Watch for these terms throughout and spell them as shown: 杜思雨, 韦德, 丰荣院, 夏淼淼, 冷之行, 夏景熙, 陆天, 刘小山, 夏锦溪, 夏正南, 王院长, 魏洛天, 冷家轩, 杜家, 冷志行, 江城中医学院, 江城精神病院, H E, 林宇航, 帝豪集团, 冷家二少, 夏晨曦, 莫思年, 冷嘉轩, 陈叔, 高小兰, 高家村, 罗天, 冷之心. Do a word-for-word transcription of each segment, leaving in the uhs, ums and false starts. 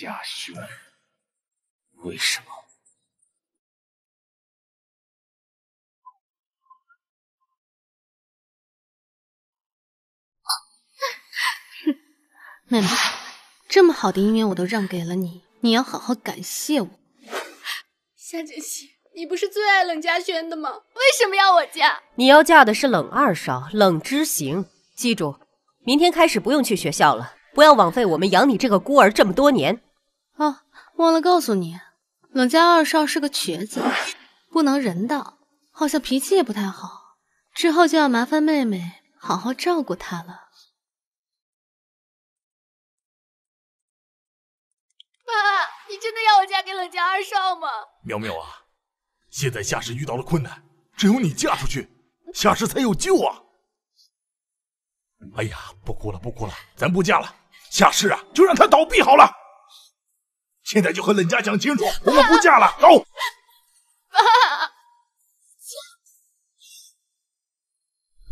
家轩，为什么？妹妹，这么好的姻缘我都让给了你，你要好好感谢我。夏晨曦，你不是最爱冷家轩的吗？为什么要我嫁？你要嫁的是冷二少，冷之行。记住，明天开始不用去学校了。 不要枉费我们养你这个孤儿这么多年。哦，忘了告诉你，冷家二少是个瘸子，不能人道，好像脾气也不太好。之后就要麻烦妹妹好好照顾他了。爸，你真的要我嫁给冷家二少吗？苗苗啊，现在夏氏遇到了困难，只有你嫁出去，夏氏才有救啊！哎呀，不哭了，不哭了，咱不嫁了。 夏氏啊，就让他倒闭好了。现在就和冷家讲清楚，我们不嫁了，走。爸，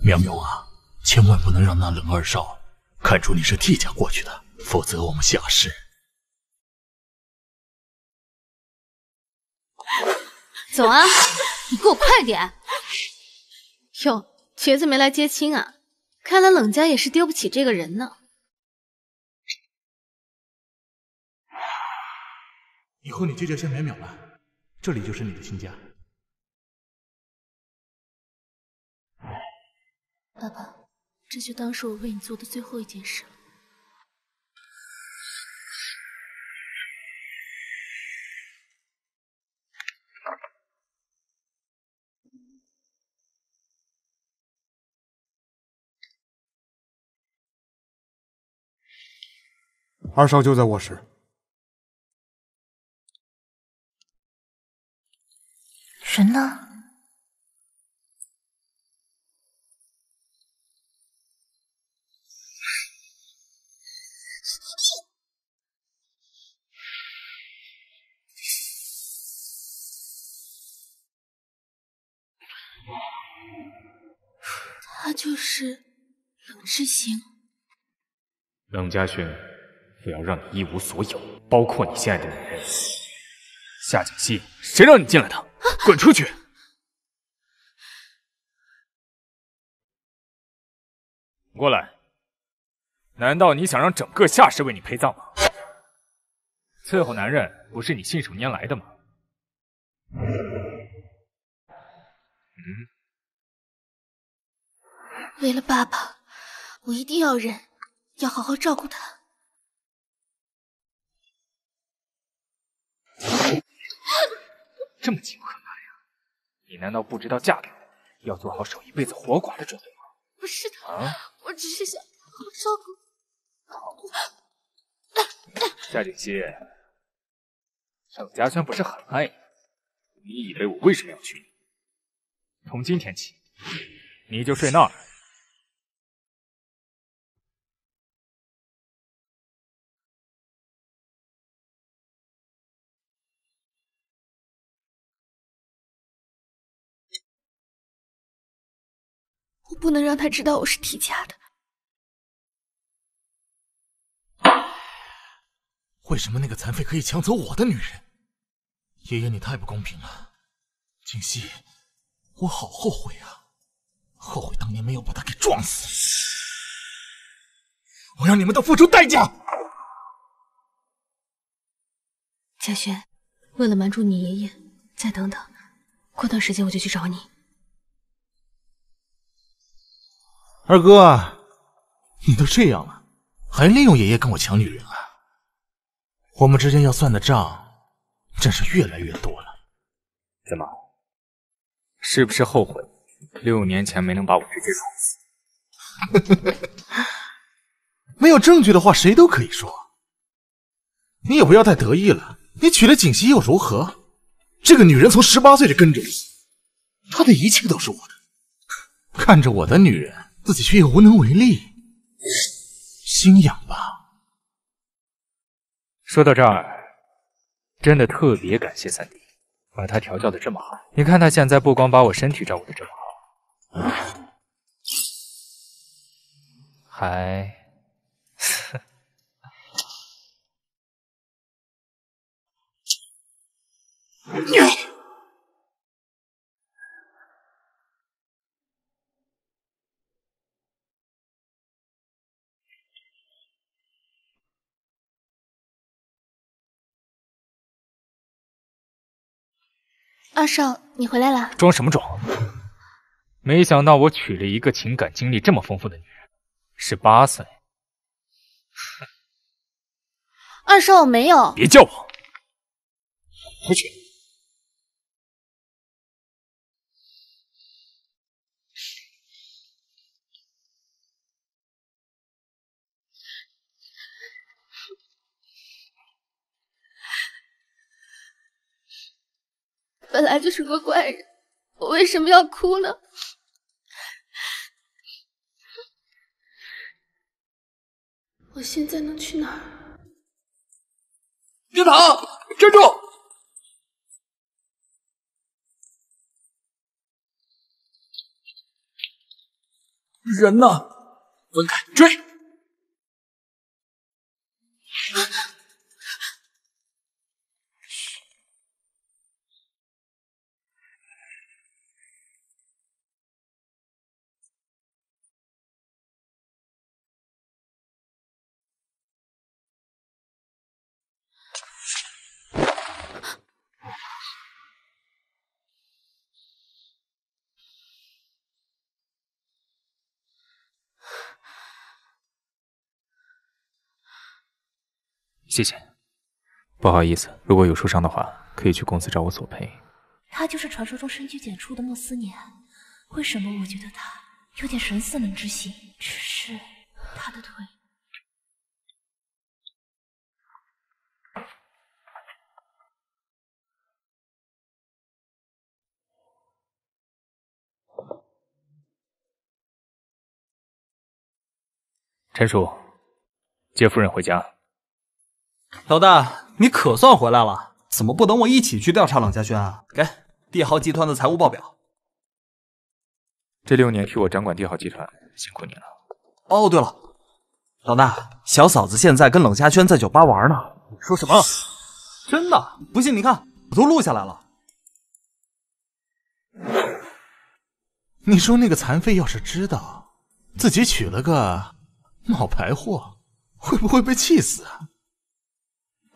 苗苗啊，千万不能让那冷二少看出你是替嫁过去的，否则我们夏氏……走啊，你给我快点！哟，瘸子没来接亲啊，看来冷家也是丢不起这个人呢。 以后你就叫夏淼淼吧，这里就是你的新家。爸爸，这就当是我为你做的最后一件事了。二少就在卧室。 人呢？他就是冷之行。冷家轩，我要让你一无所有，包括你心爱的女人夏景熙。谁让你进来的？ 滚出去！过来！难道你想让整个夏氏为你陪葬吗？伺候男人不是你信手拈来的吗？嗯。为了爸爸，我一定要忍，要好好照顾他。这么急迫。 你难道不知道嫁给我要做好守一辈子活寡的准备吗？不是的，啊、我只是想好照顾。好，夏景熙，冷家轩不是很爱你，你以为我为什么要娶你？从今天起，你就睡那儿。不能让他知道我是替嫁的。为什么那个残废可以抢走我的女人？爷爷，你太不公平了！景熙，我好后悔啊，后悔当年没有把他给撞死。我让你们都付出代价。嘉轩，为了瞒住你爷爷，再等等，过段时间我就去找你。 二哥，你都这样了，还利用爷爷跟我抢女人啊！我们之间要算的账，真是越来越多了。怎么，是不是后悔六年前没能把我直接撞死？没有证据的话，谁都可以说。你也不要太得意了，你娶了景熙又如何？这个女人从十八岁就跟着我，她的一切都是我的。看着我的女人。 自己却又无能为力，心痒吧。说到这儿，真的特别感谢三弟，把他调教的这么好。你看他现在不光把我身体照顾的这么好，还二少，你回来了。装什么装？没想到我娶了一个情感经历这么丰富的女人。十八岁。二少，我没有。别叫我。回去。本来就是个怪人，我为什么要哭呢？ 我现在能去哪儿？别跑，站住！人呢？滚开，追！啊 谢谢，不好意思，如果有受伤的话，可以去公司找我索赔。他就是传说中深居简出的莫思年，为什么我觉得他有点神似冷之心？只是他的腿……陈叔，接夫人回家。 老大，你可算回来了！怎么不等我一起去调查冷家轩啊？给帝豪集团的财务报表。这六年替我掌管帝豪集团，辛苦你了。哦，对了，老大，小嫂子现在跟冷家轩在酒吧玩呢。你说什么？真的？不信你看，我都录下来了。你说那个残废要是知道自己娶了个冒牌货，会不会被气死啊？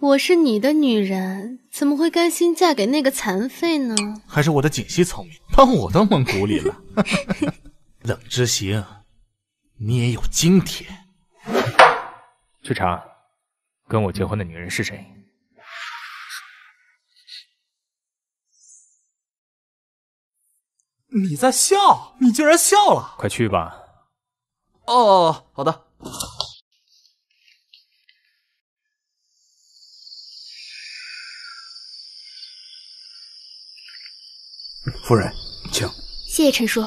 我是你的女人，怎么会甘心嫁给那个残废呢？还是我的锦溪聪明，把我当蒙古里了。冷之行，你也有今天。去查，跟我结婚的女人是谁？你在笑？你竟然笑了！快去吧。哦，好的。 夫人，请。谢谢陈叔。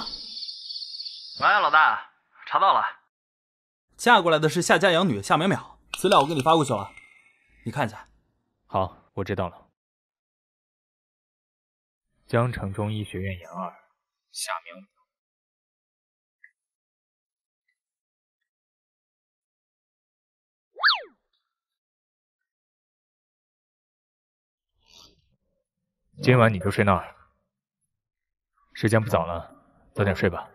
哎，老大，查到了，嫁过来的是夏家养女夏淼淼，资料我给你发过去了，你看一下。好，我知道了。江城中医学院研二，夏淼淼。今晚你就睡那儿。 时间不早了，早点睡吧。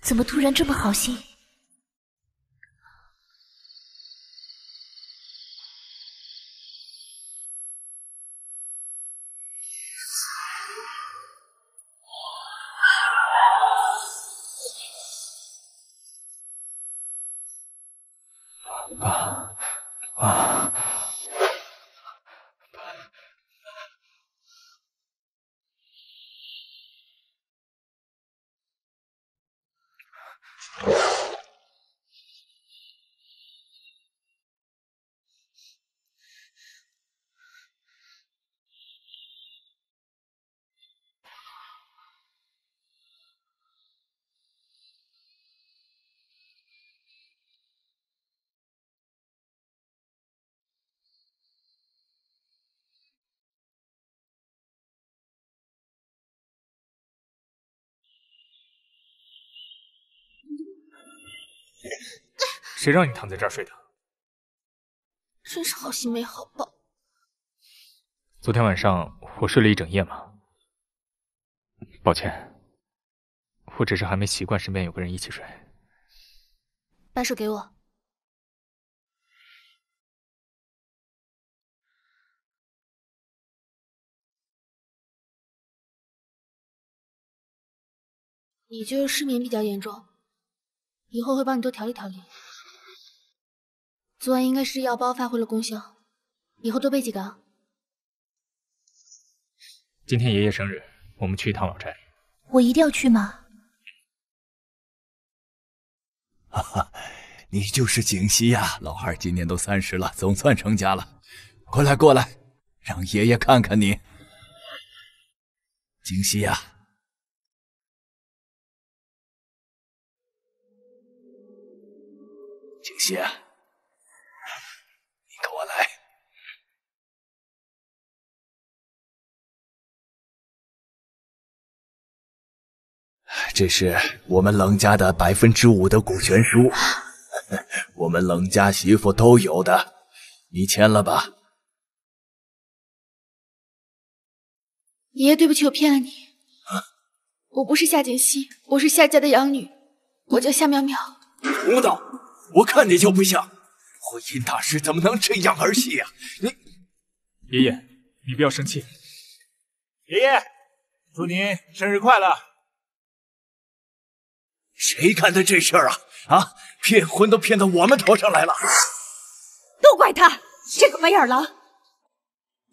怎么突然这么好心？啊啊！ 谁让你躺在这儿睡的？真是好心没好报。昨天晚上我睡了一整夜嘛。抱歉，我只是还没习惯身边有个人一起睡。把手给我。你就是失眠比较严重，以后会帮你多调理调理。昨晚应该是药包发挥了功效，以后多备几个啊。 今天爷爷生日，我们去一趟老宅。我一定要去吗？哈哈，你就是景熙呀！老二今年都三十了，总算成家了。过来过来，让爷爷看看你。景熙呀，景熙，你跟我来。 这是我们冷家的百分之五的股权书，我们冷家媳妇都有的，你签了吧。爷爷，对不起，我骗了你。啊、我不是夏锦熙，我是夏家的养女，我叫夏淼淼。胡闹！我看你就不像。婚姻大师怎么能这样儿戏呀、啊？你，爷爷，你不要生气。爷爷，祝您生日快乐。 谁干的这事儿啊？啊，骗婚都骗到我们头上来了！都怪他这个白眼狼，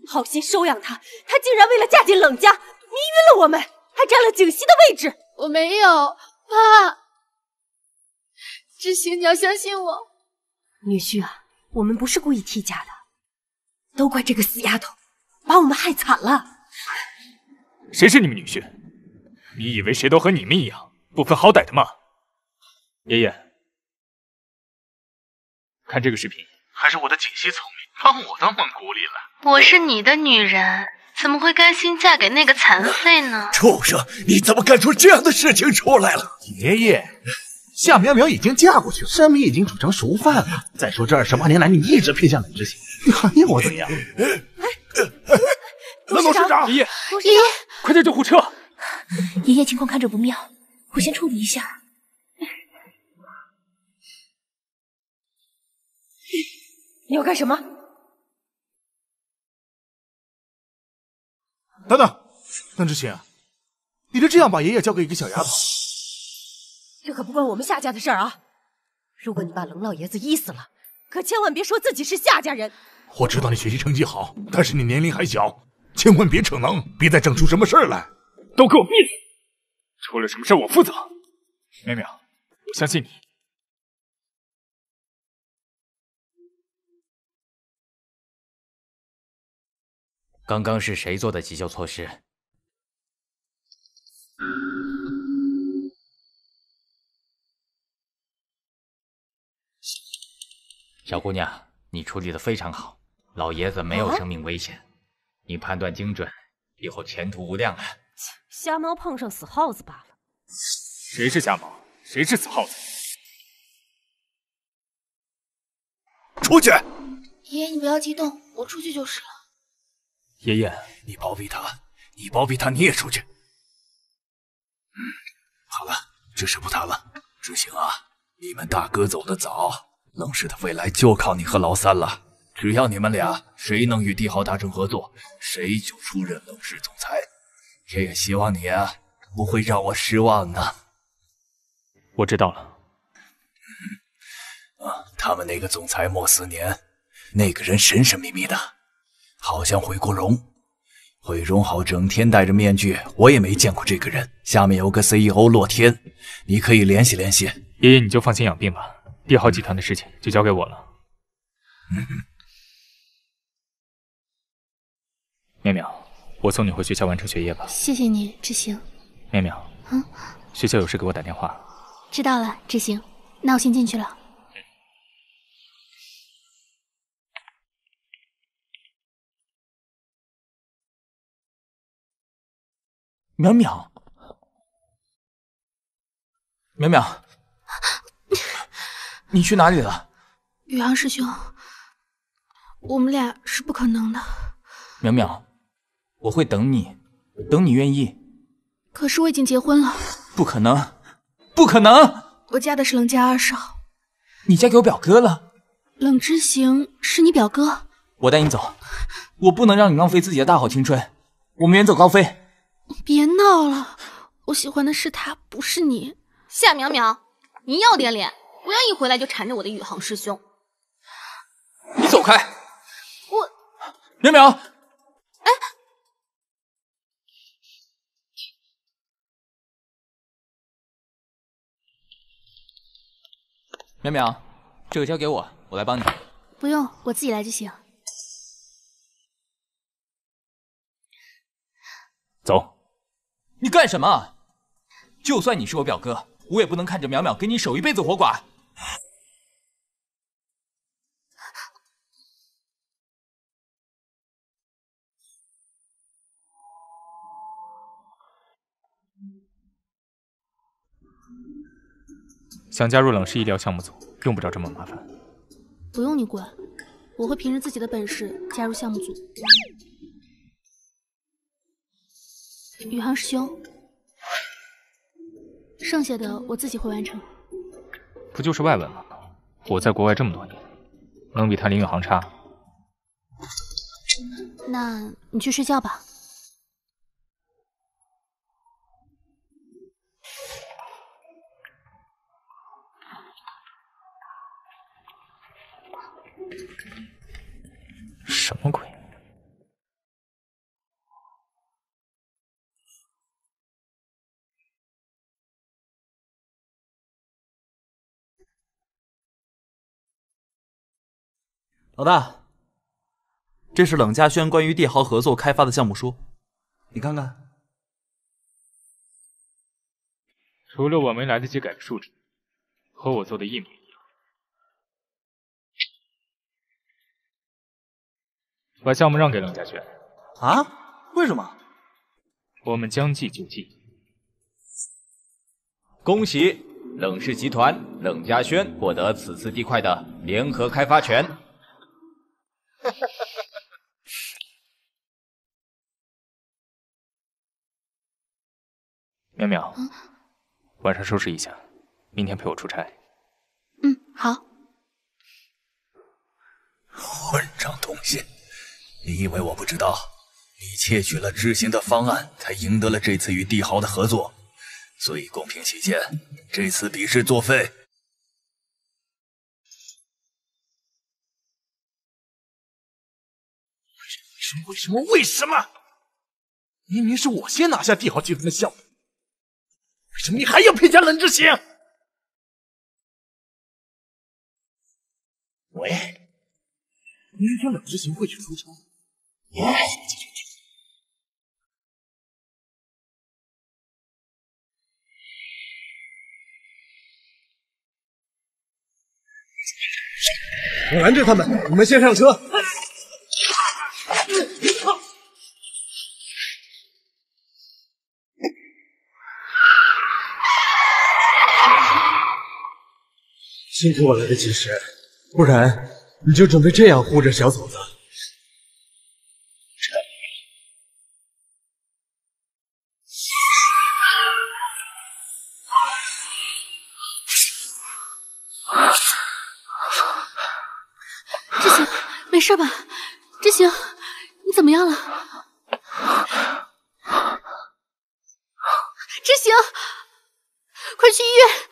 好心收养他，他竟然为了嫁进冷家，迷晕了我们，还占了景熙的位置。我没有，爸，志行，你要相信我。女婿啊，我们不是故意替嫁的，都怪这个死丫头，把我们害惨了。谁是你们女婿？你以为谁都和你们一样不分好歹的吗？ 爷爷，看这个视频，还是我的锦溪聪明，把我当蒙古里了。我是你的女人，怎么会甘心嫁给那个残废呢？畜生，你怎么干出这样的事情出来了？爷爷，夏淼淼已经嫁过去了，山米已经煮成熟饭了。再说这二十八年来，你一直偏向冷之行，你还要我怎样？冷董事长，爷爷，爷爷，快叫救护车！爷爷，情况看着不妙，我先处理一下。 你要干什么？等等，冷之行，你就这样把爷爷交给一个小丫头？这可不关我们夏家的事儿啊！如果你把冷老爷子医死了，可千万别说自己是夏家人。我知道你学习成绩好，但是你年龄还小，千万别逞能，别再整出什么事儿来。都给我闭嘴！出了什么事我负责。淼淼，我相信你。 刚刚是谁做的急救措施？小姑娘，你处理的非常好，老爷子没有生命危险，啊、你判断精准，以后前途无量啊！瞎猫碰上死耗子罢了。谁是瞎猫？谁是死耗子？出去！爷爷，你不要激动，我出去就是了。 爷爷，你包庇他，你包庇他，你也出去。嗯，好了，这事不谈了。志行啊，你们大哥走得早，冷氏的未来就靠你和老三了。只要你们俩谁能与帝豪达成合作，谁就出任冷氏总裁。爷爷希望你啊，不会让我失望的。我知道了。嗯，啊，他们那个总裁莫思年，那个人神神秘秘的。 好像毁过容，毁容好整天戴着面具，我也没见过这个人。下面有个 C E O 洛天，你可以联系联系。爷爷，你就放心养病吧，帝豪集团的事情就交给我了。淼淼、嗯，我送你回学校完成学业吧。谢谢你，志行。淼淼，嗯，学校有事给我打电话。知道了，志行，那我先进去了。 淼淼，淼淼，你去哪里了？宇昂师兄，我们俩是不可能的。淼淼，我会等你，等你愿意。可是我已经结婚了。不可能，不可能！我嫁的是冷家二少。你嫁给我表哥了？冷之行是你表哥。我带你走，我不能让你浪费自己的大好青春。我们远走高飞。别闹了，我喜欢的是他，不是你。夏淼淼，你要点脸，不要一回来就缠着我的宇航师兄。你走开！我淼淼，哎。 淼淼，这个交给我，我来帮你。不用，我自己来就行。走。你干什么？就算你是我表哥，我也不能看着淼淼跟你守一辈子活寡。想加入冷氏医疗项目组，用不着这么麻烦。不用你管，我会凭着自己的本事加入项目组。宇航师兄，剩下的我自己会完成。不就是外文吗？我在国外这么多年，能比他林宇航差？那你去睡觉吧。 什么鬼？老大，这是冷家轩关于帝豪合作开发的项目书，你看看。除了我没来得及改的数值，和我做的一模一样。 把项目让给冷家轩啊？为什么？我们将计就计。恭喜冷氏集团冷家轩获得此次地块的联合开发权。淼淼，嗯、晚上收拾一下，明天陪我出差。嗯，好。混账东西！ 你以为我不知道？你窃取了知行的方案，才赢得了这次与帝豪的合作。所以公平起见，这次比试作废。为什么？为什么？为什么？明明是我先拿下帝豪集团的项目，为什么你还要配加冷之行？喂，明天冷之行会去出差。 你我拦着他们，你们先上车。幸亏我来得及时，不然你就准备这样护着小嫂子。 没事吧，之行，你怎么样了？之行，快去医院！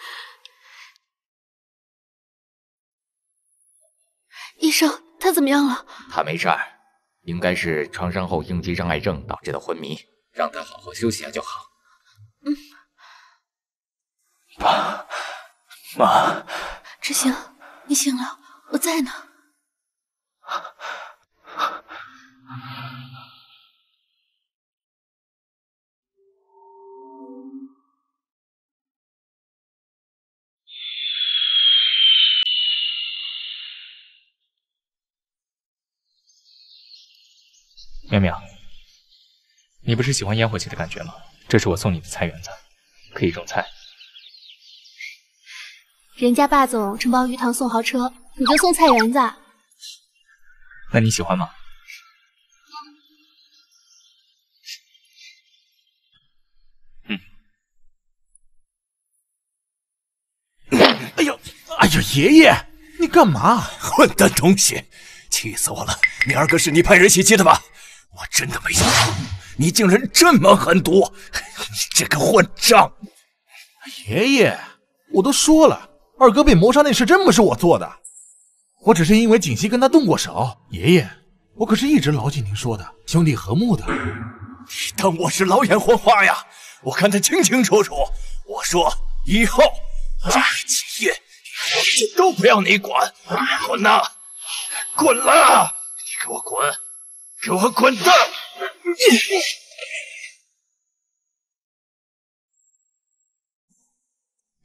医生，他怎么样了？他没事儿，应该是创伤后应激障碍症导致的昏迷，让他好好休息下就好。嗯。爸妈，之行，你醒了，我在呢。 淼淼，你不是喜欢烟火气的感觉吗？这是我送你的菜园子，可以种菜。人家霸总承包鱼塘送豪车，你就送菜园子。 那你喜欢吗？哎呀，爷爷，你干嘛？混蛋东西，气死我了！你二哥是你派人袭击的吧？我真的没想到你竟然这么狠毒，你这个混账！爷爷，我都说了，二哥被谋杀那事真不是我做的，我只是因为锦溪跟他动过手。爷爷，我可是一直牢记您说的兄弟和睦的。你当我是老眼昏花呀？我看得清清楚楚。我说以后，七爷。 我这都不要你管，滚呐、啊，滚啦、啊！你给我滚，给我滚蛋！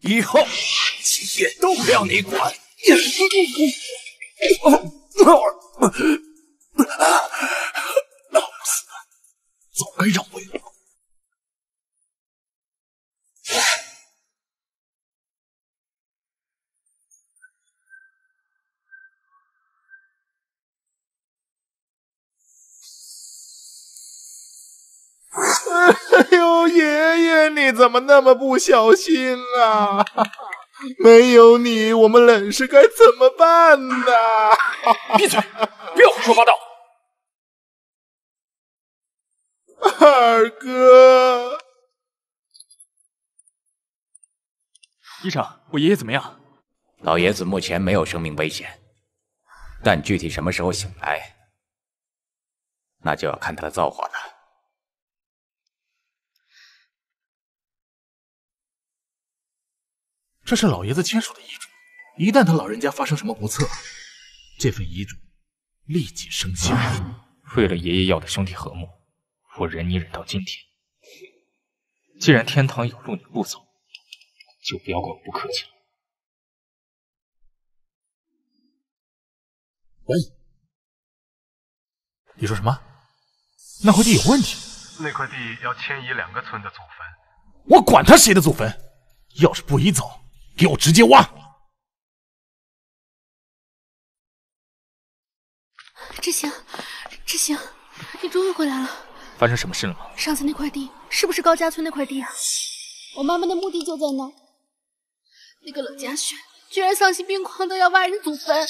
以后七爷都不要你管。老子早该让我有。 哎呦，爷爷，你怎么那么不小心啊？没有你，我们冷氏该怎么办呢？闭嘴，别胡说八道！二哥，医生，我爷爷怎么样？老爷子目前没有生命危险，但具体什么时候醒来，那就要看他的造化了。 这是老爷子签署的遗嘱，一旦他老人家发生什么不测，这份遗嘱立即生效。为了爷爷要的兄弟和睦，我忍你忍到今天。既然天堂有路你不走，就不要怪我不客气了。喂，你说什么？那块地有问题？那块地要迁移两个村的祖坟。我管他谁的祖坟，要是不移走。 给我直接挖！志行，志行，你终于回来了。发生什么事了吗？上次那块地是不是高家村那块地啊？我妈妈的墓地就在那儿。那个冷家轩居然丧心病狂的要挖人祖坟。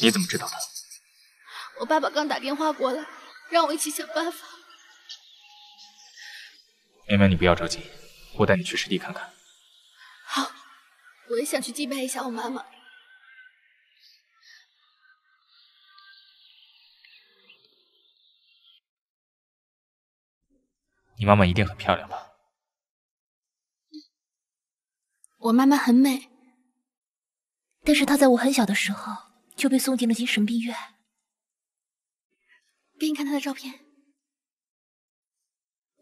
你怎么知道的？我爸爸刚打电话过来，让我一起想办法。妹妹，你不要着急，我带你去实地看看。好。 我也想去祭拜一下我妈妈。你妈妈一定很漂亮吧？我妈妈很美，但是她在我很小的时候就被送进了精神病院。给你看她的照片，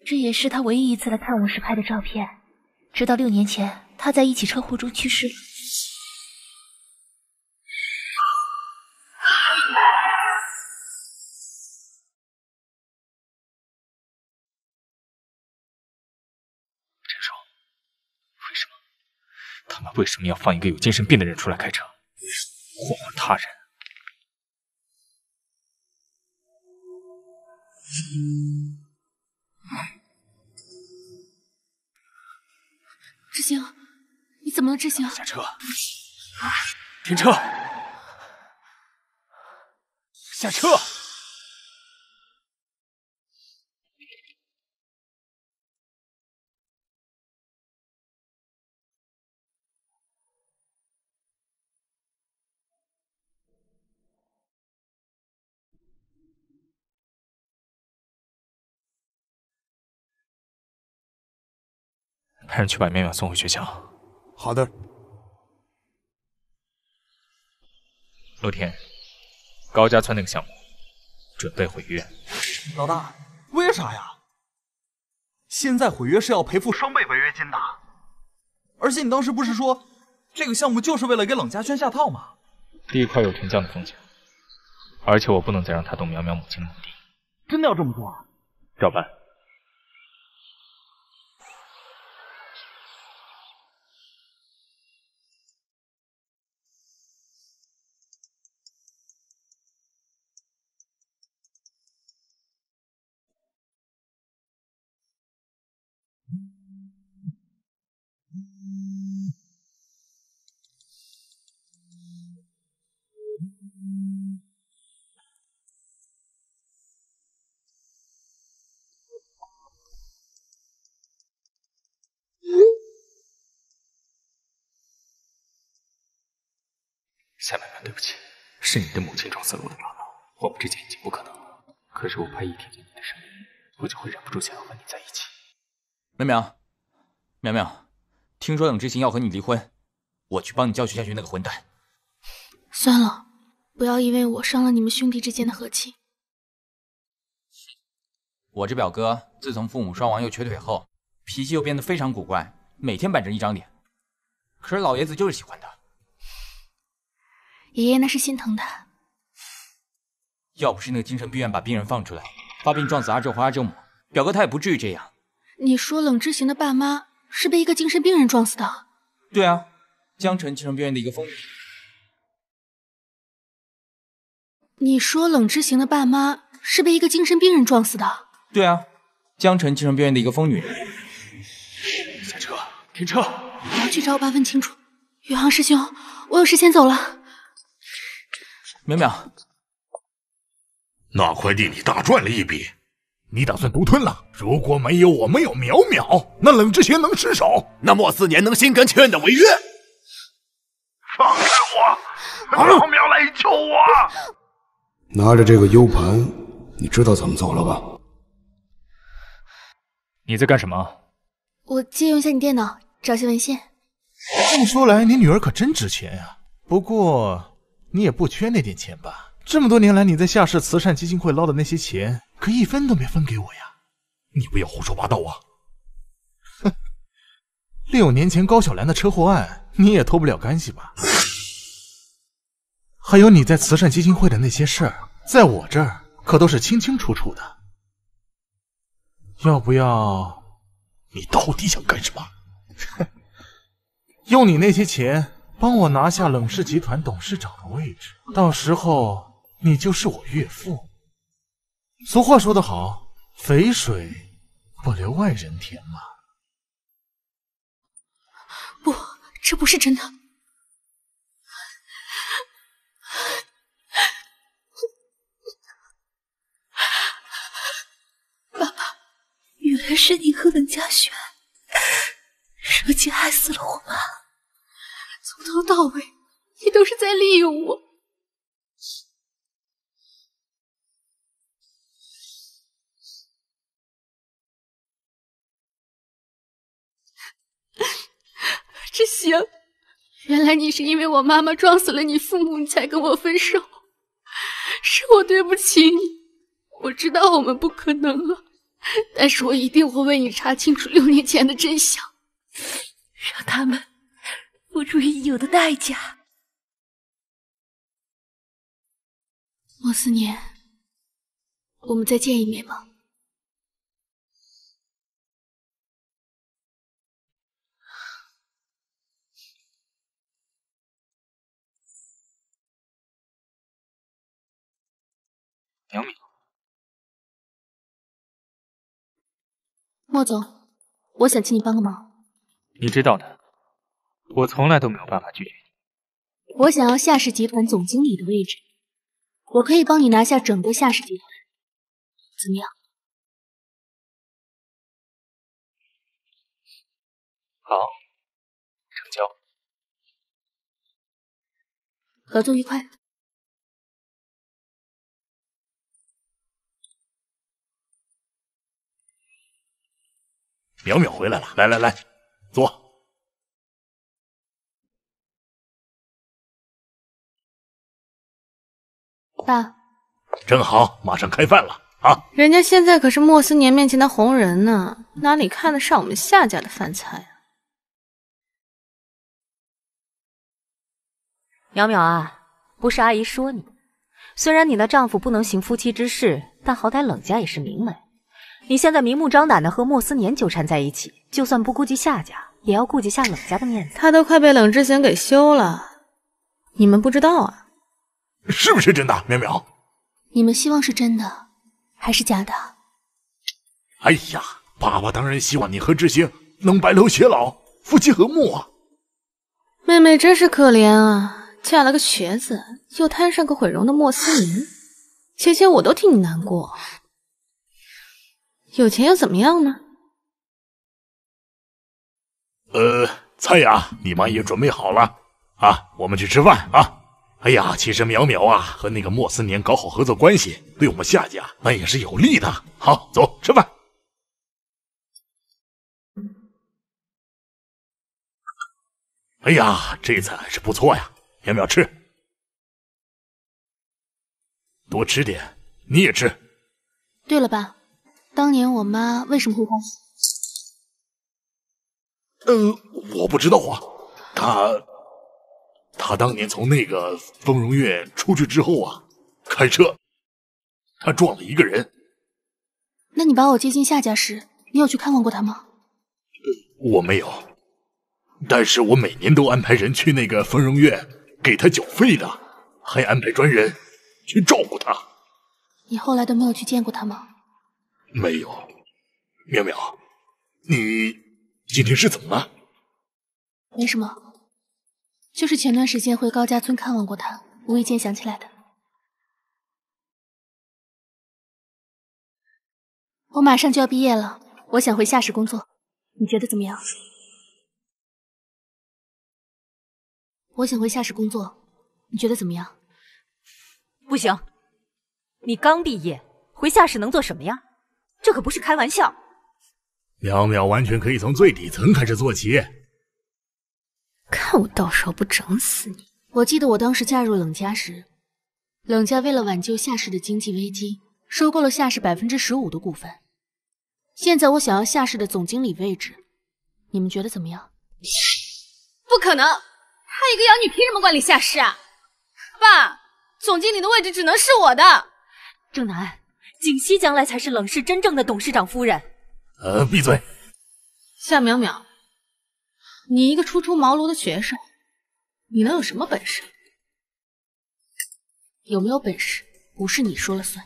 这也是她唯一一次来看我时拍的照片，直到六年前。 他在一起车祸中去世了。陈叔，为什么他们为什么要放一个有精神病的人出来开车，祸害他人？志兴。 你怎么了，志行？下车！停车！下车！派人去把淼淼送回学校。 好的，陆天，高家村那个项目准备毁约。老大，为啥呀？现在毁约是要赔付双倍违约金的，而且你当时不是说这个项目就是为了给冷家轩下套吗？地块有沉降的风险，而且我不能再让他动淼淼母亲的墓地。真的要这么做啊？照办。夏曼曼，对不起，是你的母亲撞死了我的爸爸，我们之间已经不可能了。可是我怕一听见你的声音，我就会忍不住想要和你在一起。淼淼，淼淼，听说冷之行要和你离婚，我去帮你教训教训那个混蛋。算了，不要因为我伤了你们兄弟之间的和气。我这表哥自从父母双亡又瘸腿后，脾气又变得非常古怪，每天板着一张脸。可是老爷子就是喜欢他。 爷爷那是心疼他，要不是那个精神病院把病人放出来，发病撞死阿哲和阿哲母，表哥他也不至于这样。你说冷之行的爸妈是被一个精神病人撞死的？对啊，江城精神病院的一个疯女。你说冷之行的爸妈是被一个精神病人撞死的？对啊，江城精神病院的一个疯女。下车，停车！我要去找我爸问清楚。宇航师兄，我有事先走了。 淼淼，那块地你大赚了一笔，你打算独吞了？如果没有我没有淼淼，那冷之行能失手？那莫四年能心甘情愿的违约？放开我！淼淼来救我！拿着这个 U 盘，你知道怎么走了吧？你在干什么？我借用一下你电脑找些文献。这么说来，你女儿可真值钱呀、啊。不过。 你也不缺那点钱吧？这么多年来，你在夏氏慈善基金会捞的那些钱，可一分都没分给我呀！你不要胡说八道啊！哼，六年前高小兰的车祸案，你也脱不了干系吧？还有你在慈善基金会的那些事儿，在我这儿可都是清清楚楚的。要不要？你到底想干什么？哼，用你那些钱。 帮我拿下冷氏集团董事长的位置，到时候你就是我岳父。俗话说得好，肥水不流外人田嘛。不，这不是真的。爸爸，原来是你和冷家轩，柔情害死了我妈。 从头到尾，你都是在利用我。志行，原来你是因为我妈妈撞死了你父母，你才跟我分手。是我对不起你，我知道我们不可能了，但是我一定会为你查清楚六年前的真相，让他们。 付出应有的代价。莫思年，我们再见一面吧。淼淼，莫总，我想请你帮个忙。你知道的。 我从来都没有办法拒绝你。我想要夏氏集团总经理的位置，我可以帮你拿下整个夏氏集团，怎么样？好，成交。合作愉快。淼淼回来了，来来来，坐。 爸，正好马上开饭了啊！人家现在可是莫思年面前的红人呢，哪里看得上我们夏家的饭菜啊？淼淼啊，不是阿姨说你，虽然你的丈夫不能行夫妻之事，但好歹冷家也是名门。你现在明目张胆的和莫思年纠缠在一起，就算不顾及夏家，也要顾及下冷家的面子。他都快被冷之行给休了，你们不知道啊？ 是不是真的，淼淼？你们希望是真的，还是假的？哎呀，爸爸当然希望你和之行能白头偕老，夫妻和睦啊！妹妹真是可怜啊，嫁了个瘸子，又摊上个毁容的莫思年，姐姐我都替你难过。有钱又怎么样呢？呃，菜呀，你妈也准备好了啊，我们去吃饭啊。哎呀，其实淼淼啊和那个莫思年搞好合作关系，对我们夏家那也是有利的。好，走，吃饭。哎呀，这菜是不错呀，淼淼吃，多吃点，你也吃。对了，爸，当年我妈为什么会发现？呃，我不知道啊，她。 他当年从那个丰荣院出去之后啊，开车，他撞了一个人。那你把我接进夏家时，你有去看望过他吗？呃，我没有，但是我每年都安排人去那个丰荣院给他缴费的，还安排专人去照顾他。你后来都没有去见过他吗？没有。淼淼，你今天是怎么了？没什么。 就是前段时间回高家村看望过他，无意间想起来的。我马上就要毕业了，我想回下市工作，你觉得怎么样？我想回下市工作，你觉得怎么样？不行，你刚毕业，回下市能做什么呀？这可不是开玩笑。淼淼完全可以从最底层开始做起。 看我到时候不整死你！我记得我当时嫁入冷家时，冷家为了挽救夏氏的经济危机，收购了夏氏 百分之十五 的股份。现在我想要夏氏的总经理位置，你们觉得怎么样？不可能！她一个养女凭什么管理夏氏啊？爸，总经理的位置只能是我的。郑南，景熙将来才是冷氏真正的董事长夫人。呃，闭嘴！夏淼淼。 你一个初出茅庐的学生，你能有什么本事？有没有本事不是你说了算。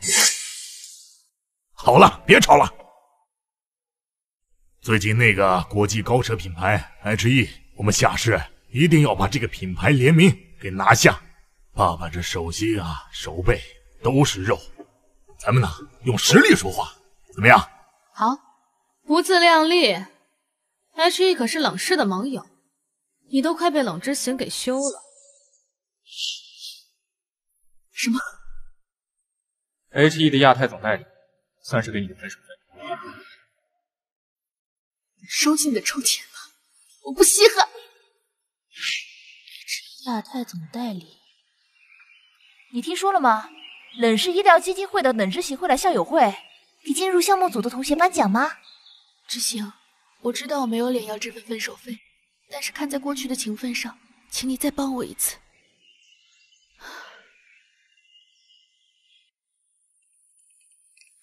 好了，别吵了。最近那个国际高奢品牌 H E， 我们下市一定要把这个品牌联名给拿下。爸爸这手心啊、手背都是肉，咱们呢用实力说话，怎么样？好，不自量力。 H E 可是冷氏的盟友，你都快被冷之行给休了。什么 ？H E 的亚太总代理，算是给你的分手费。收起你的臭钱吧，我不稀罕。H E 亚太总代理，你听说了吗？冷氏医疗基金会的冷之协会来校友会给进入项目组的同学颁奖吗？之行。 我知道我没有脸要这份分手费，但是看在过去的情分上，请你再帮我一次。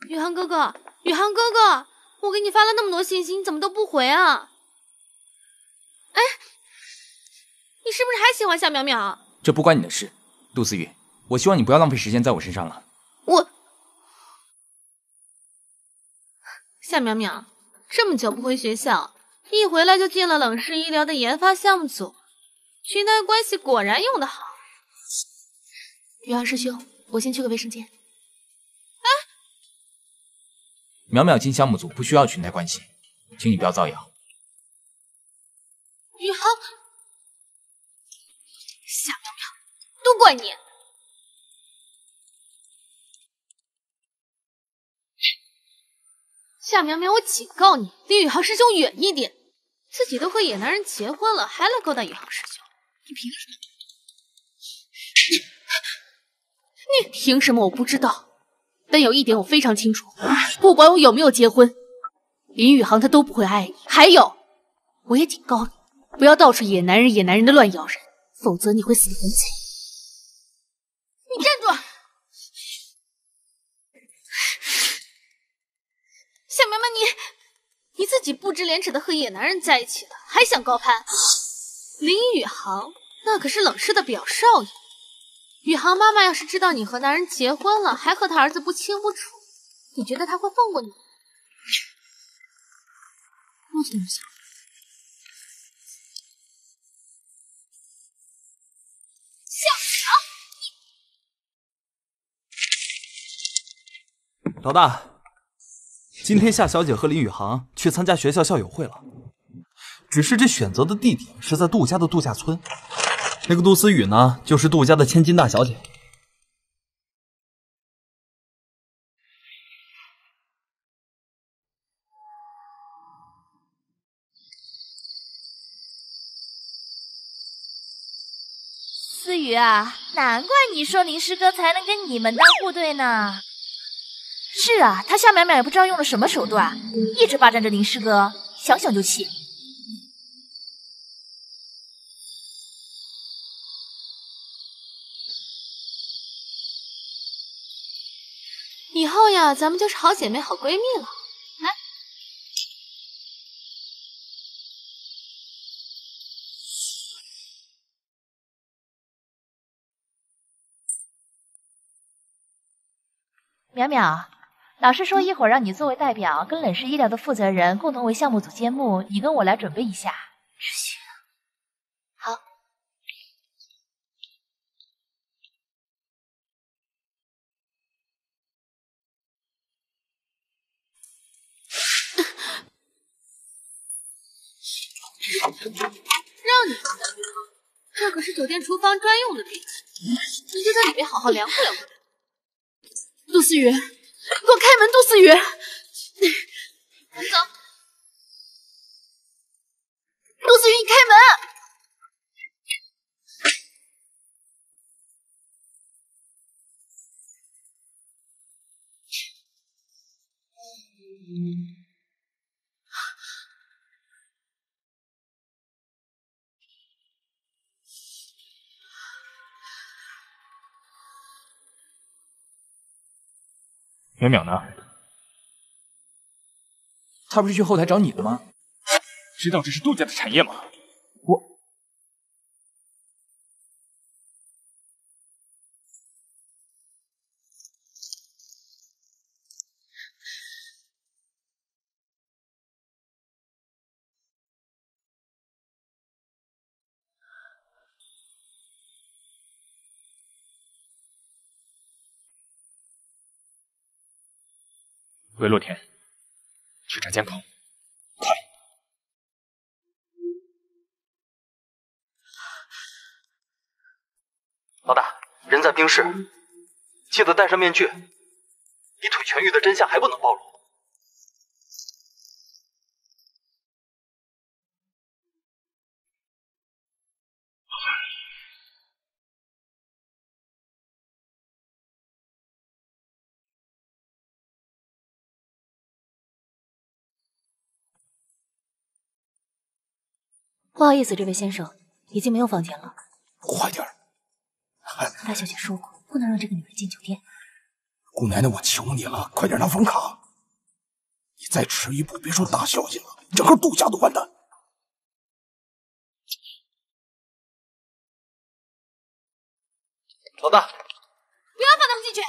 雨涵哥哥，雨涵哥哥，我给你发了那么多信息，你怎么都不回啊？哎，你是不是还喜欢夏淼淼？这不关你的事，杜思雨，我希望你不要浪费时间在我身上了。我，夏淼淼。 这么久不回学校，一回来就进了冷氏医疗的研发项目组，裙带关系果然用得好。雨涵师兄，我先去个卫生间。哎，淼淼进项目组不需要裙带关系，请你不要造谣。雨涵，夏淼淼，都怪你！夏淼淼，我警告你，离宇航师兄远一点！自己都和野男人结婚了，还来勾搭宇航师兄，你凭什么？你凭什么？我不知道，但有一点我非常清楚，不管我有没有结婚，林宇航他都不会爱你。还有，我也警告你，不要到处野男人、野男人的乱咬人，否则你会死得很惨。你站住！ 夏淼淼，你你自己不知廉耻的和野男人在一起了，还想高攀？林宇航那可是冷氏的表少爷，宇航妈妈要是知道你和男人结婚了，还和他儿子不清不楚，你觉得他会放过你吗？目前不行。夏淼，你老大。 今天夏小姐和林宇航去参加学校校友会了，只是这选择的地点是在杜家的度假村，那个杜思雨呢，就是杜家的千金大小姐。思雨啊，难怪你说林师哥才能跟你们当护队呢。是啊，他夏淼淼也不知道用了什么手段，一直霸占着林师哥，想想就气。 以后呀，咱们就是好姐妹、好闺蜜了。来，淼淼，老师说一会儿让你作为代表，跟冷氏医疗的负责人共同为项目组揭幕，你跟我来准备一下。是行。好。 让你们的，这可是酒店厨房专用的瓶子，你就在里面好好凉快凉快。杜思雨，给我开门！杜思雨，我走。杜思雨，你开门！ 淼淼呢？他不是去后台找你了吗？知道这是杜家的产业吗？我魏洛天，去查监控，快！老大，人在冰室，记得戴上面具，李腿痊愈的真相还不能暴露。不好意思，这位先生，已经没有房间了。快点儿！大小姐说过，不能让这个女人进酒店。姑奶奶，我求你了，快点拿房卡！你再迟一步，别说大小姐了，整个杜家都完蛋。老大，不要放他们进去！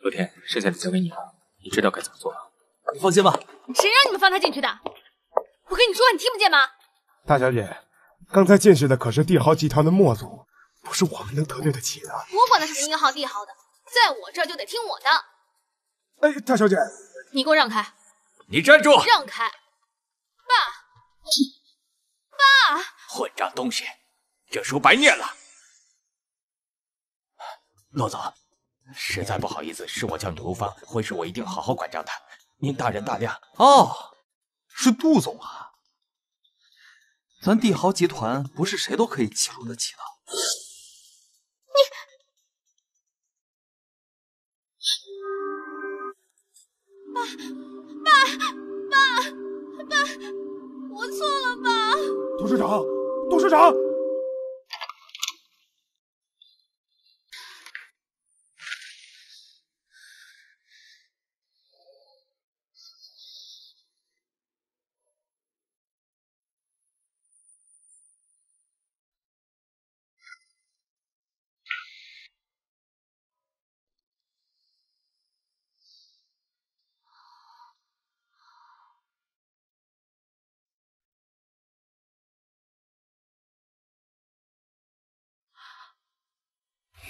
罗天，剩下的交给你了，你知道该怎么做了。你放心吧。谁让你们放他进去的？我跟你说，你听不见吗？ 大小姐，刚才进去的可是帝豪集团的末族，不是我们能得罪得起的。我管他是银豪帝豪的，在我这儿就得听我的。哎，大小姐，你给我让开！你站住！让开！爸，爸！混账东西，这书白念了。骆总，实在不好意思，是我叫你无方，回去我一定好好管教他。您大人大量。哦，是杜总啊。 咱帝豪集团不是谁都可以欺辱得起的。你，爸爸爸爸，我错了，爸。董事长，董事长，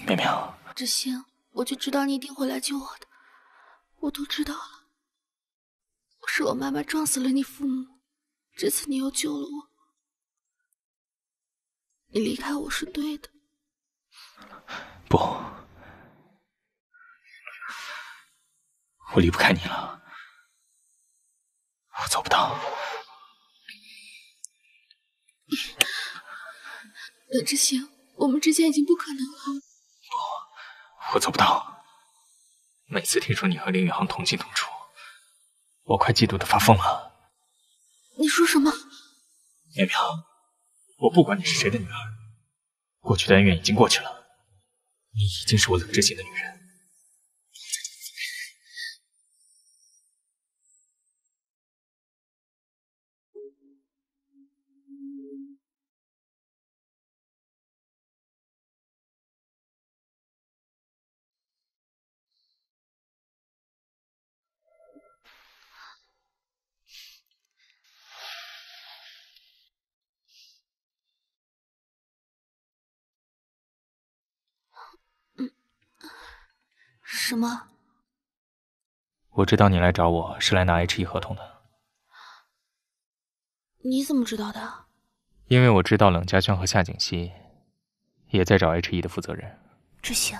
淼淼，芷星，我就知道你一定会来救我的，我都知道了。是我妈妈撞死了你父母，这次你又救了我。你离开我是对的。不，我离不开你了，我做不到。本之行，我们之间已经不可能了。不，我做不到。每次听说你和林宇航同进同出，我快嫉妒的发疯了。你说什么？淼淼，我不管你是谁的女儿，过去的恩怨已经过去了，你已经是我冷之行的女人。什么？我知道你来找我是来拿 H E 合同的。你怎么知道的？因为我知道冷家轩和夏景熙也在找 H E 的负责人。之行，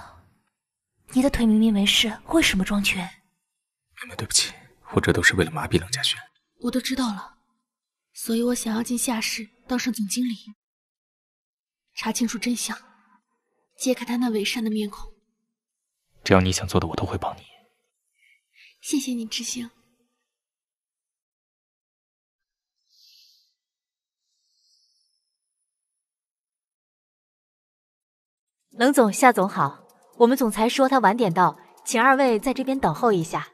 你的腿明明没事，为什么装瘸？妹妹，对不起，我这都是为了麻痹冷家轩。我都知道了，所以我想要进夏氏当上总经理，查清楚真相，揭开他那伪善的面孔。 只要你想做的，我都会帮你。谢谢你，之行。冷总、夏总好，我们总裁说他晚点到，请二位在这边等候一下。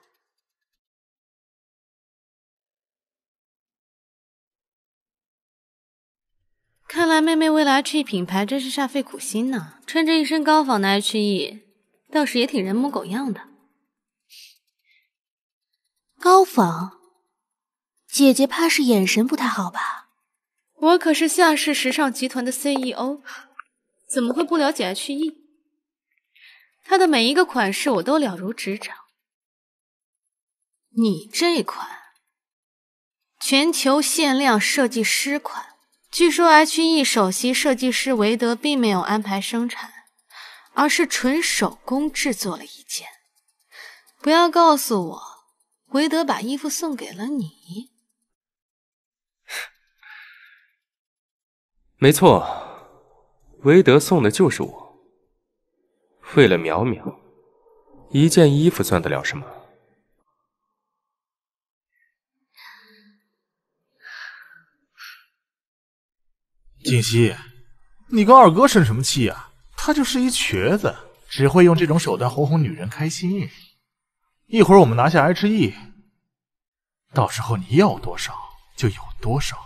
看来妹妹为了 H E 品牌真是煞费苦心呢，穿着一身高仿的 H E。 倒是也挺人模狗样的。高仿，姐姐怕是眼神不太好吧？我可是夏氏时尚集团的 C E O， 怎么会不了解 H E？ 它的每一个款式我都了如指掌。你这款，全球限量设计师款，据说 H E 首席设计师韦德并没有安排生产。 而是纯手工制作了一件，不要告诉我韦德把衣服送给了你。没错，韦德送的就是我。为了淼淼，一件衣服算得了什么？景熙，你跟二哥生什么气啊？ 他就是一瘸子，只会用这种手段哄哄女人开心。一会儿我们拿下 H E， 到时候你要多少就有多少。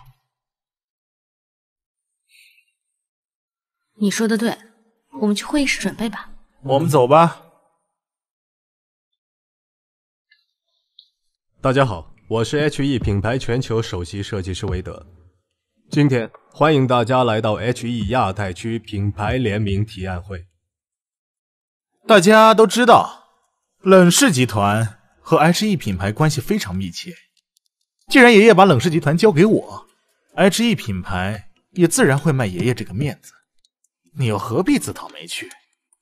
你说的对，我们去会议室准备吧。我们走吧。大家好，我是 H E 品牌全球首席设计师韦德。 今天欢迎大家来到 H E 亚太区品牌联名提案会。大家都知道，冷氏集团和 H E 品牌关系非常密切。既然爷爷把冷氏集团交给我 ，H E 品牌也自然会卖爷爷这个面子。你又何必自讨没趣？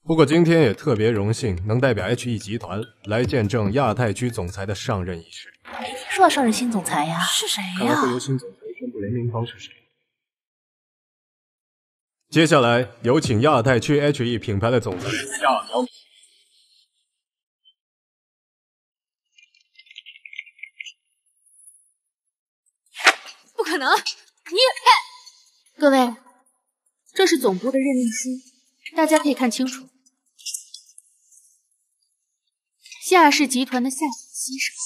不过今天也特别荣幸能代表 H E 集团来见证亚太区总裁的上任仪式。没听说要上任新总裁呀？是谁呀？开会由新总裁宣布联名方是谁？ 接下来有请亚太区 H E 品牌的总裁夏淼。不可能，你也配！各位，这是总部的任命书，大家可以看清楚。夏氏集团的夏景熙是吧？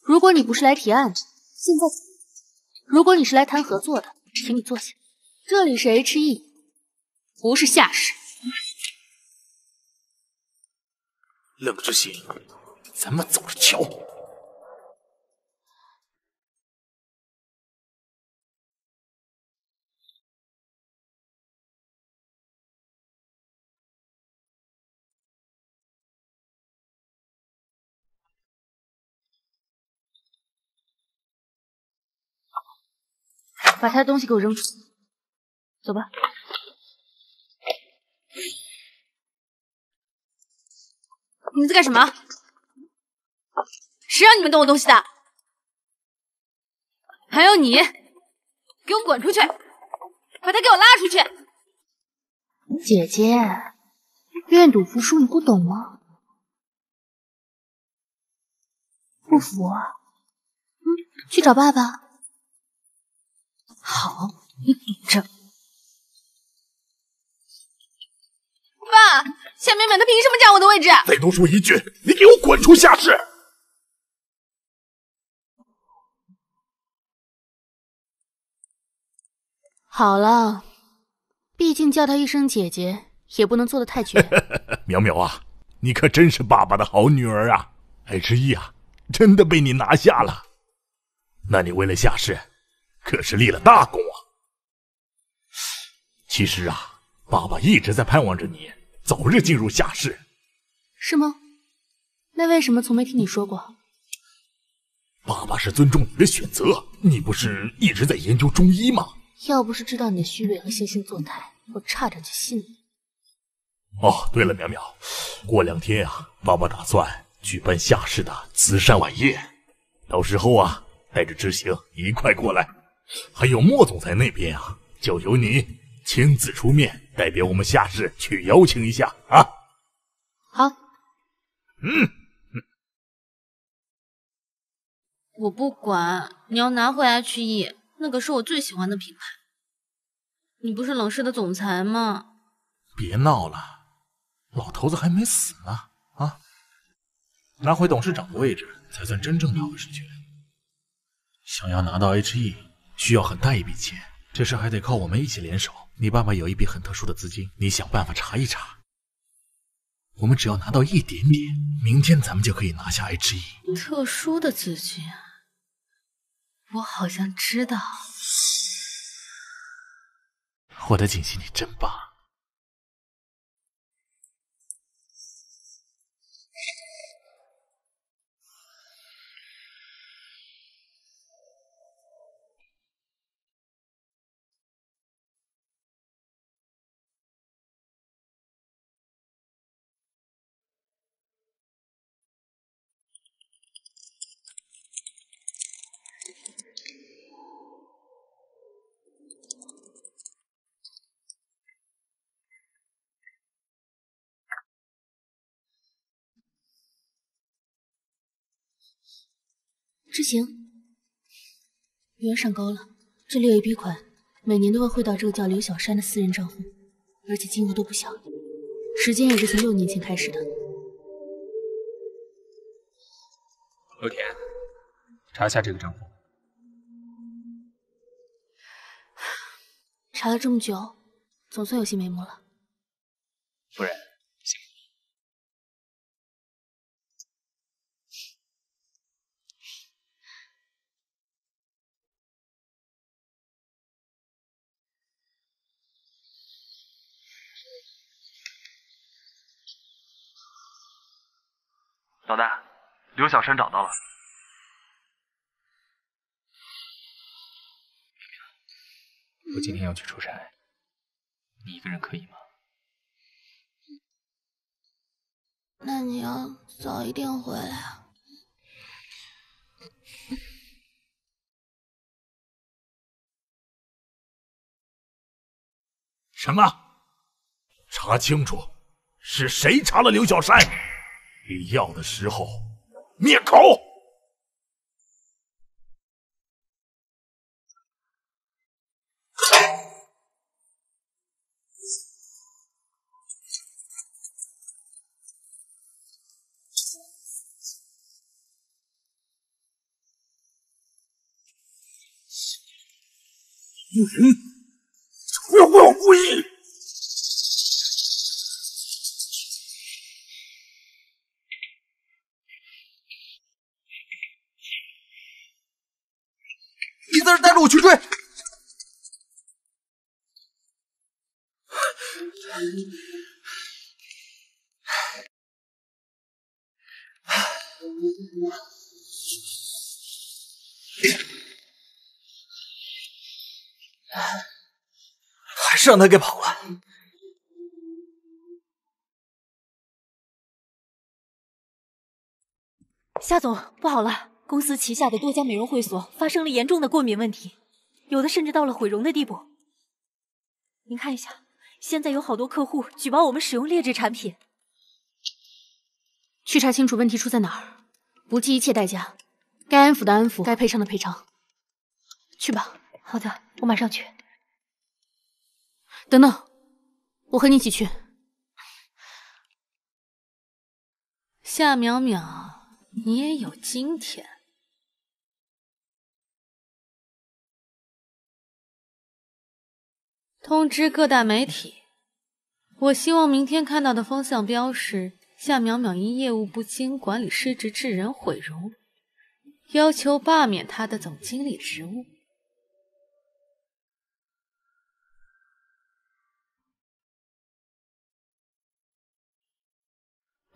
如果你不是来提案的，现在；如果你是来谈合作的，请你坐下。这里是 H E。 不是夏氏，冷之行，咱们走着瞧。把他的东西给我扔出去，走吧。你们在干什么？谁让你们动我东西的？还有你，给我滚出去！把他给我拉出去！姐姐，愿赌服输，你不懂吗？不服啊？嗯，去找爸爸。好，你等着。爸，夏淼淼她凭什么占我的位置？再多说一句，你给我滚出夏氏！ 好了，毕竟叫她一声姐姐，也不能做得太绝。淼淼啊，你可真是爸爸的好女儿啊！H E啊，真的被你拿下了。那你为了夏氏，可是立了大功啊！其实啊，爸爸一直在盼望着你早日进入夏氏。是吗？那为什么从没听你说过？爸爸是尊重你的选择。你不是一直在研究中医吗？ 要不是知道你的虚伪和惺惺作态，我差点就信你。哦，对了，淼淼，过两天啊，爸爸打算举办夏氏的慈善晚宴，到时候啊，带着知行一块过来。还有莫总裁那边啊，就由你亲自出面，代表我们夏氏去邀请一下啊。好。嗯。我不管，你要拿回来去意。 那可是我最喜欢的品牌。你不是冷氏的总裁吗？别闹了，老头子还没死呢！啊，拿回董事长的位置才算真正拿回实权。想要拿到 H E， 需要很大一笔钱，这事还得靠我们一起联手。你爸爸有一笔很特殊的资金，你想办法查一查。我们只要拿到一点点，明天咱们就可以拿下 H E。特殊的资金。 我好像知道，我的锦溪你真棒！知行，有人上钩了。这里有一笔款，每年都会汇到这个叫刘小山的私人账户，而且金额都不小，时间也是从六年前开始的。陆田，查一下这个账户。查了这么久，总算有些眉目了。夫人。 老大，刘小山找到了。我今天要去出差，你一个人可以吗？那你要早一点回来啊。什么？查清楚，是谁查了刘小山？ 必要的时候灭口。嗯，不要怪我不义。 在这带着我去追！还是让他给跑了。夏总，不好了！公司旗下的多家美容会所发生了严重的过敏问题，有的甚至到了毁容的地步。您看一下，现在有好多客户举报我们使用劣质产品。去查清楚问题出在哪儿，不计一切代价，该安抚的安抚，该赔偿的赔偿。去吧。好的，我马上去。等等，我和你一起去。夏淼淼。 你也有今天。通知各大媒体，我希望明天看到的风向标是夏淼淼因业务不精、管理失职致人毁容，要求罢免她的总经理职务。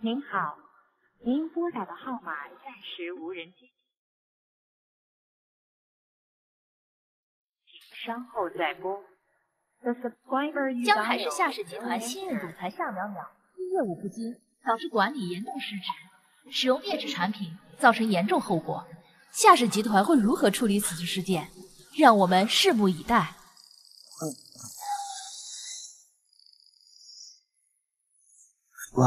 您好。 您拨打的号码暂时无人接听，稍后再拨。江海市夏氏集团新任总裁夏淼淼因业务不精，导致管理严重失职，使用劣质产品造成严重后果。夏氏集团会如何处理此次事件？让我们拭目以待。喂。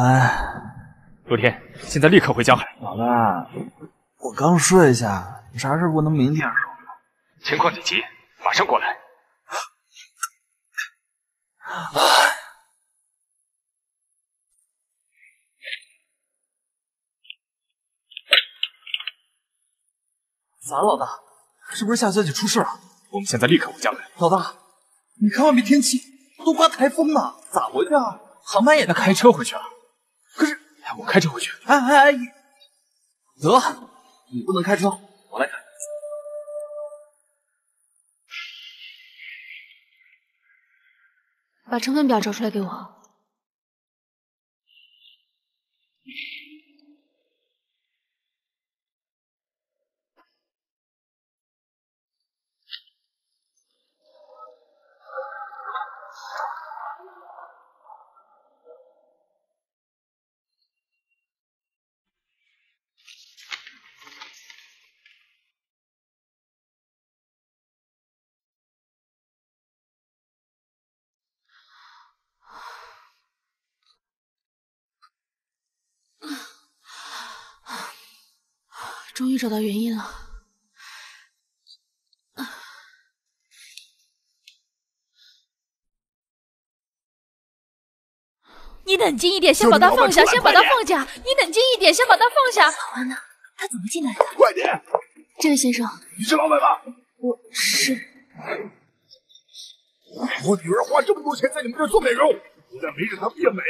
陆天，现在立刻回江海。老大，我刚睡一下，有啥事给我能明天说吗？情况紧急，马上过来。咋了，老大？是不是夏小姐出事了？我们现在立刻回江海。老大，你看外面天气，都刮台风了，咋回去啊？航班也得开车回去了。可是。 我开车回去。哎哎哎，得了，你不能开车，我来开。把成分表找出来给我。终于找到原因了。你冷静一点，先把他放下，先把他放下。你冷静一点，先把他放下。保安呢？他怎么进来的？快点！这位先生，你是老板吗？我是。我女儿花这么多钱在你们这儿做美容，不但没让她变美，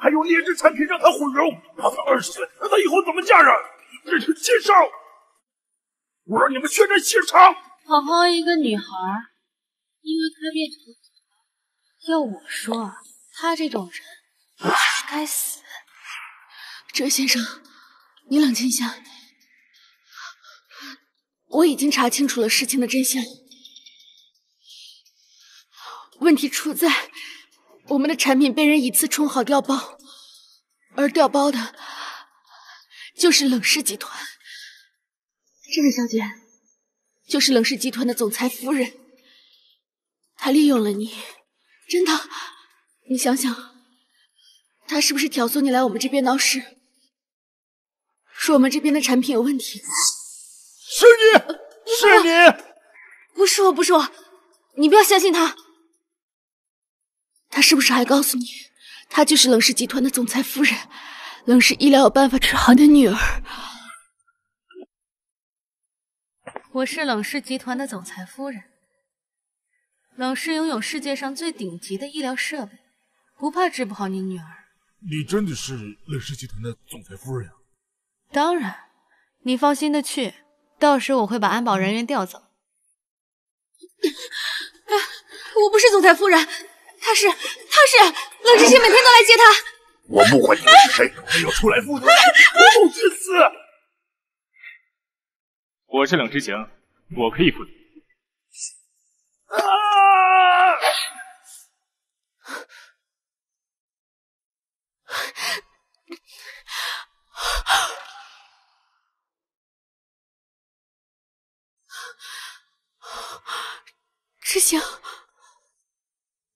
还用劣质产品让她毁容。她才二十岁，那她以后怎么嫁人？ 这是奸商！我让你们血债血偿！好好一个女孩，因为她变成了……要我说，她这种人该死！这位先生，你冷静一下，我已经查清楚了事情的真相。问题出在我们的产品被人一次充好调包，而调包的。 就是冷氏集团，这位小姐，就是冷氏集团的总裁夫人，她利用了你，真的，你想想，她是不是挑唆你来我们这边闹事，说我们这边的产品有问题？是你，是你，不是我，不是我，你不要相信她。她是不是还告诉你，她就是冷氏集团的总裁夫人？ 冷氏医疗有办法治好你的女儿。我是冷氏集团的总裁夫人。冷氏拥有世界上最顶级的医疗设备，不怕治不好你女儿。你真的是冷氏集团的总裁夫人啊？当然，你放心的去，到时我会把安保人员调走。啊，我不是总裁夫人，她是，她是冷氏姐每天都来接她。 我不管你们是谁，我要出来复仇，不顾至死。我是冷之行，我可以负责。啊！志行，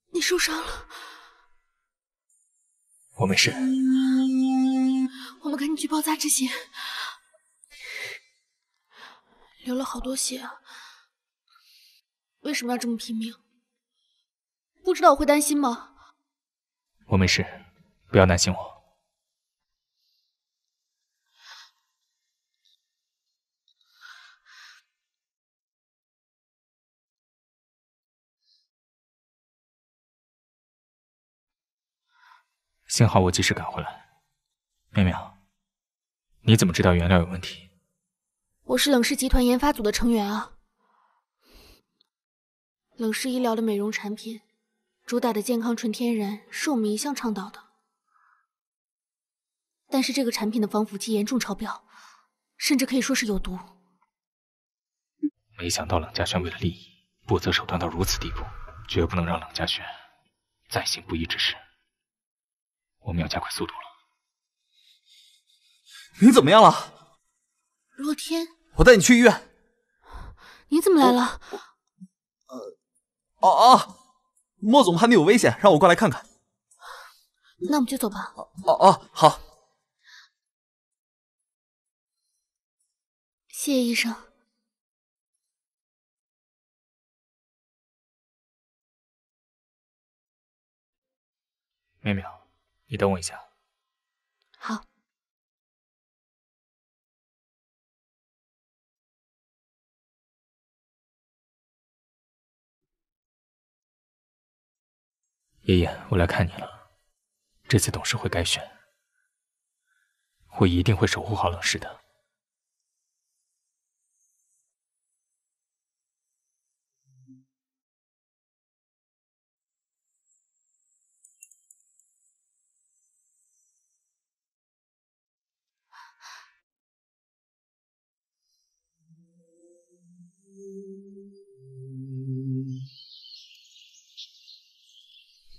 你受伤了。我没事。我们赶紧去包扎志行，流了好多血啊。为什么要这么拼命？不知道我会担心吗？我没事，不要担心我。 幸好我及时赶回来。淼淼，你怎么知道原料有问题？我是冷氏集团研发组的成员啊。冷氏医疗的美容产品，主打的健康纯天然是我们一向倡导的。但是这个产品的防腐剂严重超标，甚至可以说是有毒。没想到冷家轩为了利益，不择手段到如此地步，绝不能让冷家轩再行不义之事。 我们要加快速度了。你怎么样了，罗天？我带你去医院。你怎么来了？呃，哦哦，莫总怕你有危险，让我过来看看。那我们就走吧。哦哦，好。谢谢医生。 淼淼，你等我一下。好。爷爷，我来看你了。这次董事会改选，我一定会守护好冷氏的。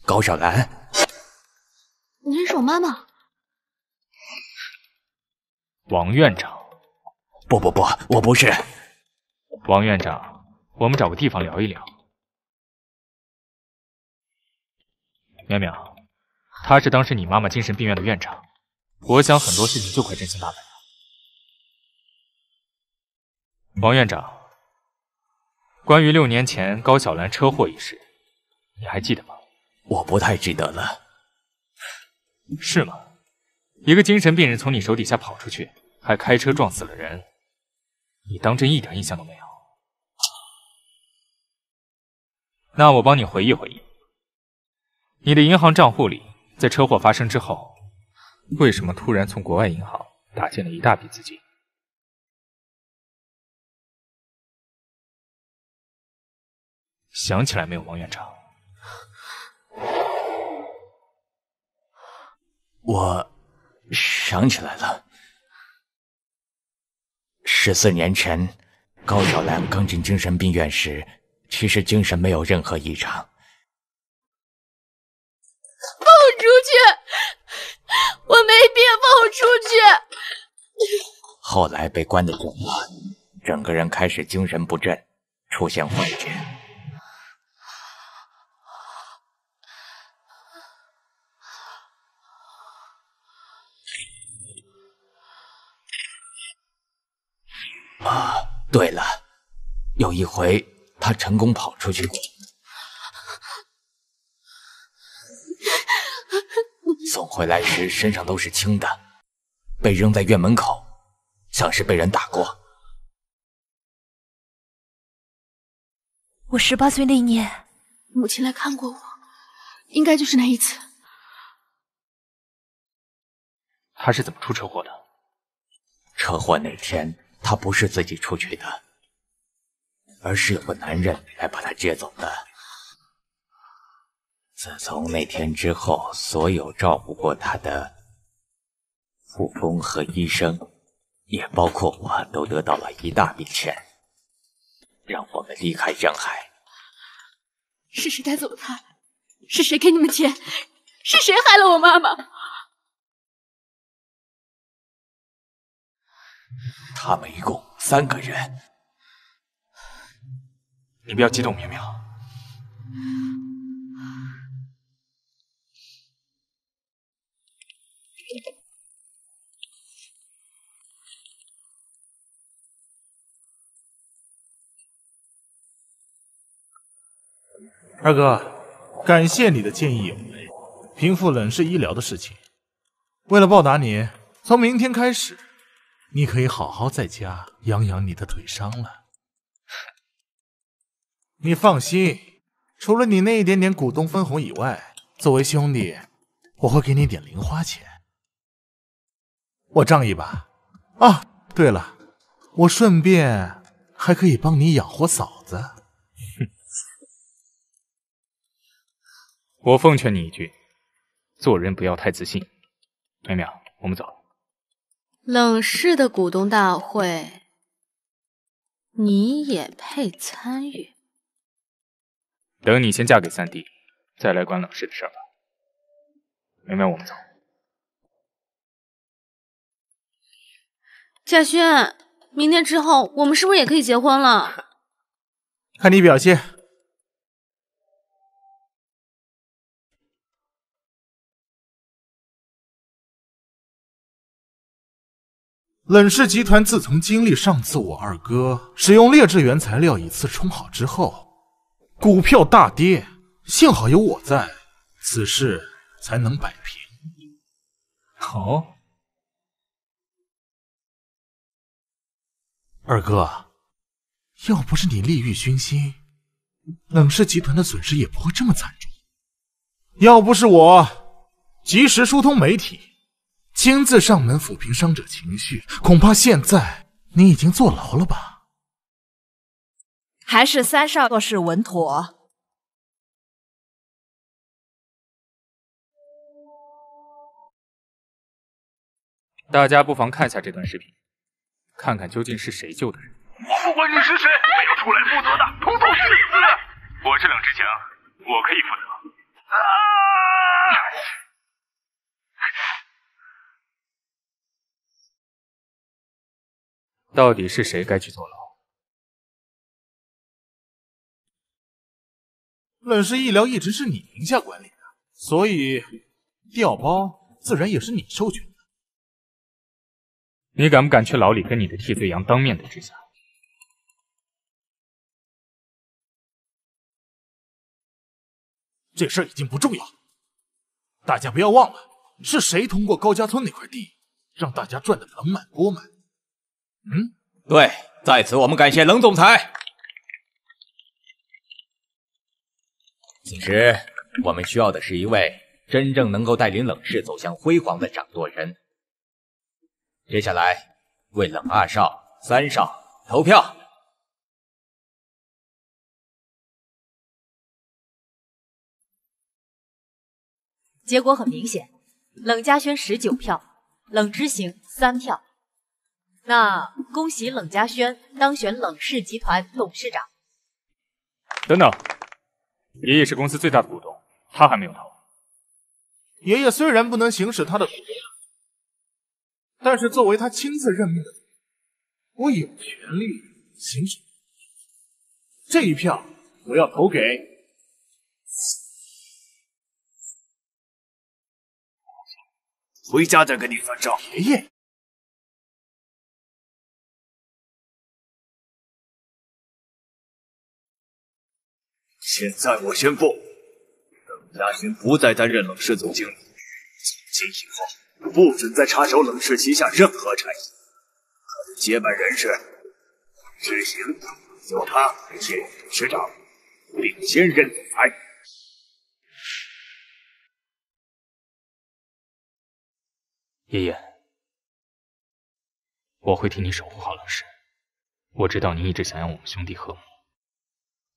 高少安，你认识我妈妈？王院长，不不不，我不是。王院长，我们找个地方聊一聊。淼淼，她是当时你妈妈精神病院的院长，我想很多事情就快真相大白了。王院长，关于六年前高小兰车祸一事，你还记得吗？ 我不太记得了，是吗？一个精神病人从你手底下跑出去，还开车撞死了人，你当真一点印象都没有？那我帮你回忆回忆，你的银行账户里，在车祸发生之后，为什么突然从国外银行打进了一大笔资金？想起来没有，王院长？ 我想起来了，十四年前高小兰刚进精神病院时，其实精神没有任何异常。放我出去！我没病，放我出去！后来被关得久了，整个人开始精神不振，出现幻觉。 啊，对了，有一回他成功跑出去，送回来时身上都是青的，被扔在院门口，像是被人打过。我十八岁那年，母亲来看过我，应该就是那一次。他是怎么出车祸的？车祸那天。 他不是自己出去的，而是有个男人来把他接走的。自从那天之后，所有照顾过他的护工和医生，也包括我，都得到了一大笔钱，让我们离开江海。是谁带走了他？是谁给你们钱？是谁害了我妈妈？ 他们一共三个人，你不要激动，淼淼，二哥，感谢你的建议有为，平复冷氏医疗的事情。为了报答你，从明天开始，你可以好好在家养养你的腿伤了。你放心，除了你那一点点股东分红以外，作为兄弟，我会给你点零花钱。我仗义吧？啊，对了，我顺便还可以帮你养活嫂子。 我奉劝你一句，做人不要太自信。淼淼，我们走。冷氏的股东大会，你也配参与？等你先嫁给三弟，再来管冷氏的事儿吧。淼淼，我们走。贾轩，明天之后我们是不是也可以结婚了？看你表现。 冷氏集团自从经历上次我二哥使用劣质原材料以次充好之后，股票大跌，幸好有我在，此事才能摆平。哦，二哥，要不是你利欲熏心，冷氏集团的损失也不会这么惨重。要不是我及时疏通媒体。 亲自上门抚平伤者情绪，恐怕现在你已经坐牢了吧？还是三少做事稳妥。大家不妨看下这段视频，看看究竟是谁救的人。我不管你是谁，没有出来负责的，统统去死！我是冷之强，我可以负责。啊！ 到底是谁该去坐牢？冷氏医疗一直是你名下管理的，所以调包自然也是你授权的。你敢不敢去牢里跟你的替罪羊当面对质下？这事儿已经不重要，大家不要忘了是谁通过高家村那块地让大家赚得盆满钵满。 嗯，对，在此我们感谢冷总裁。此时，我们需要的是一位真正能够带领冷氏走向辉煌的掌舵人。接下来，为冷二少、三少投票。结果很明显，冷嘉轩十九票，冷之行三票。 那恭喜冷嘉轩当选冷氏集团董事长。等等，爷爷是公司最大的股东，他还没有投。爷爷虽然不能行使他的股权，但是作为他亲自任命的，我有权利行使。这一票我要投给回家再跟你算账，爷爷。 现在我宣布，冷嘉轩不再担任冷氏总经理，从今以后不准再插手冷氏旗下任何产业。他的接班人是之行，由他接任董事长，并兼任总裁。爷爷，我会替你守护好冷氏。我知道您一直想让我们兄弟和睦，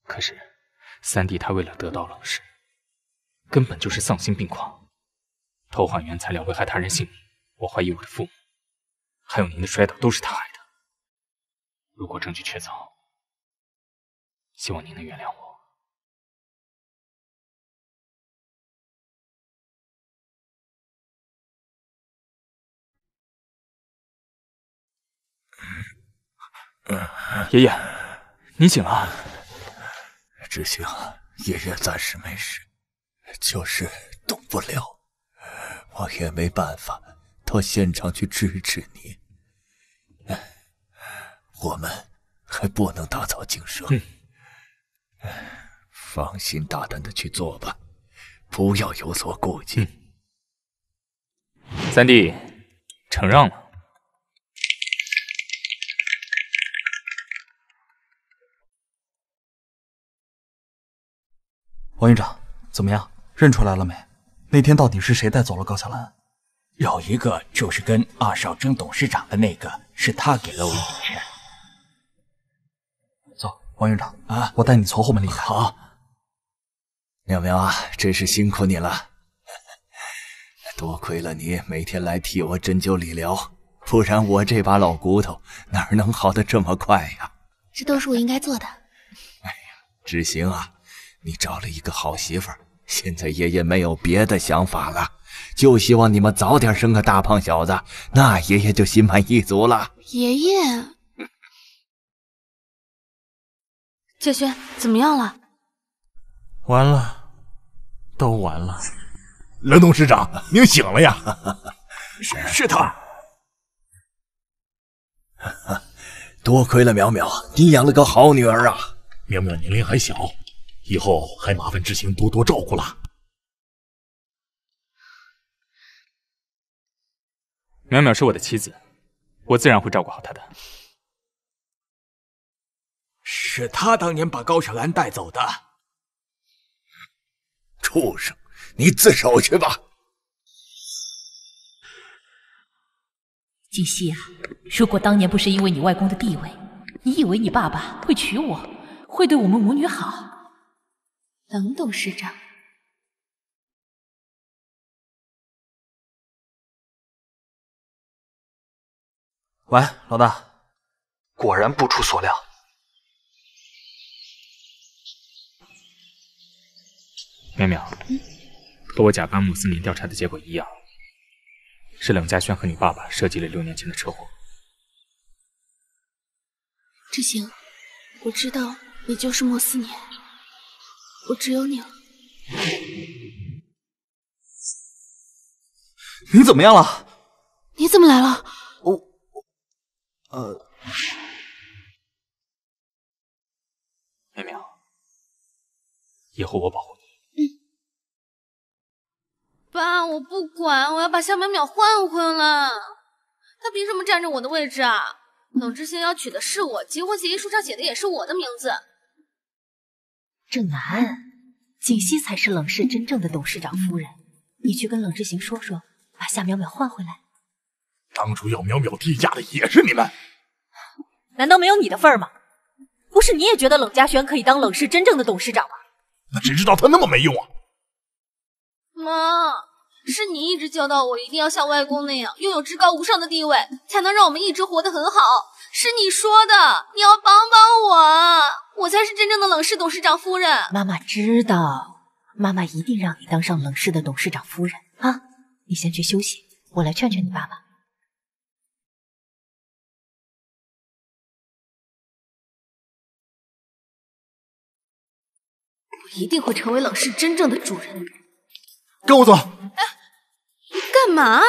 可是。 三弟他为了得到冷氏，根本就是丧心病狂，偷换原材料危害他人性命。我怀疑我的父母，还有您的摔倒都是他害的。如果证据确凿，希望您能原谅我。爷爷，您醒了。 之行，爷爷暂时没事，就是动不了。我也没办法到现场去支持你。我们还不能打草惊蛇，嗯、放心大胆的去做吧，不要有所顾忌。嗯、三弟，承让了。 王院长，怎么样？认出来了没？那天到底是谁带走了高小兰？有一个就是跟二少争董事长的那个，是他给了我一钱。走，王院长啊，我带你从后门离开。好，淼淼啊，真是辛苦你了。多亏了你每天来替我针灸理疗，不然我这把老骨头哪能好得这么快呀？这都是我应该做的。哎呀，执行啊！ 你找了一个好媳妇儿，现在爷爷没有别的想法了，就希望你们早点生个大胖小子，那爷爷就心满意足了。爷爷，介轩怎么样了？完了，都完了。蓝董事长，您醒了呀？是是他。多亏了淼淼，你养了个好女儿啊。淼淼年龄还小。 以后还麻烦知行多多照顾了。淼淼是我的妻子，我自然会照顾好她的。是他当年把高小兰带走的。畜生，你自首去吧。锦溪啊，如果当年不是因为你外公的地位，你以为你爸爸会娶我，会对我们母女好？ 冷董事长，喂，老大，果然不出所料。淼淼，嗯、和我甲班姆四年调查的结果一样，是冷家轩和你爸爸涉及了六年前的车祸。志行，我知道你就是莫思年。 我只有你了。你怎么样了？你怎么来了？我，我呃，淼淼，以后我保护你。嗯。爸，我不管，我要把夏淼淼换回来。她凭什么占着我的位置啊？冷之心要娶的是我，结婚协议书上写的也是我的名字。 正南，锦溪才是冷氏真正的董事长夫人，你去跟冷之行说说，把夏淼淼换回来。当初要淼淼弟嫁的也是你们，难道没有你的份儿吗？不是你也觉得冷家轩可以当冷氏真正的董事长吗？那谁知道他那么没用啊！妈，是你一直教导我一定要像外公那样拥有至高无上的地位，才能让我们一直活得很好。 是你说的，你要帮帮我，我才是真正的冷氏董事长夫人。妈妈知道，妈妈一定让你当上冷氏的董事长夫人啊！你先去休息，我来劝劝你爸爸。我一定会成为冷氏真正的主人。跟我走。哎，干嘛？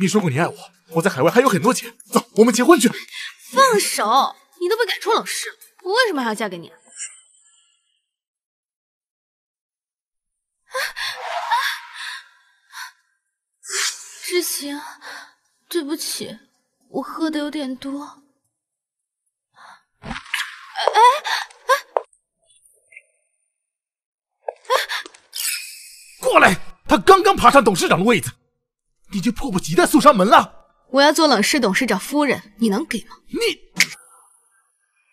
你说过你爱我。 我在海外还有很多钱，走，我们结婚去。放手！你都被赶出冷氏了，我为什么还要嫁给你？啊啊！知行，对不起，我喝的有点多。哎哎哎！过来！他刚刚爬上董事长的位子，你就迫不及待送上门了。 我要做冷氏董事长夫人，你能给吗？你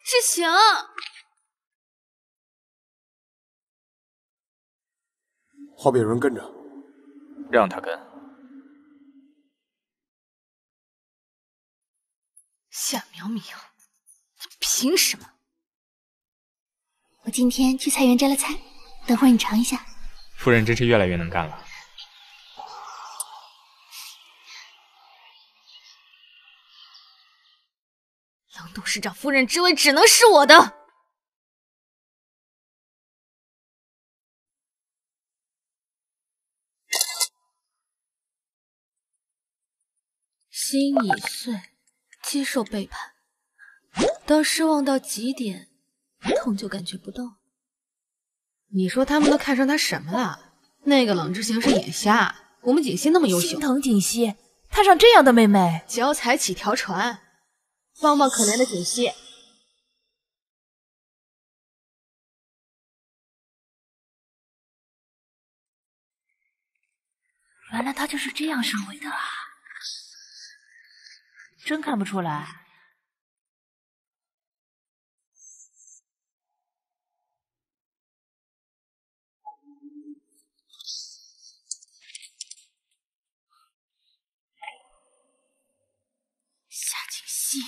志行，后面有人跟着，让他跟。夏淼淼，他凭什么？我今天去菜园摘了菜，等会儿你尝一下。夫人真是越来越能干了。 董事长夫人之位只能是我的。心已碎，接受背叛。当失望到极点，痛就感觉不到。你说他们都看上他什么了？那个冷之行是眼瞎，我们锦溪那么优秀，心疼锦溪，看上这样的妹妹，脚踩几条船，帮帮可怜的锦溪。 原来他就是这样上位的啊！真看不出来。夏景熙，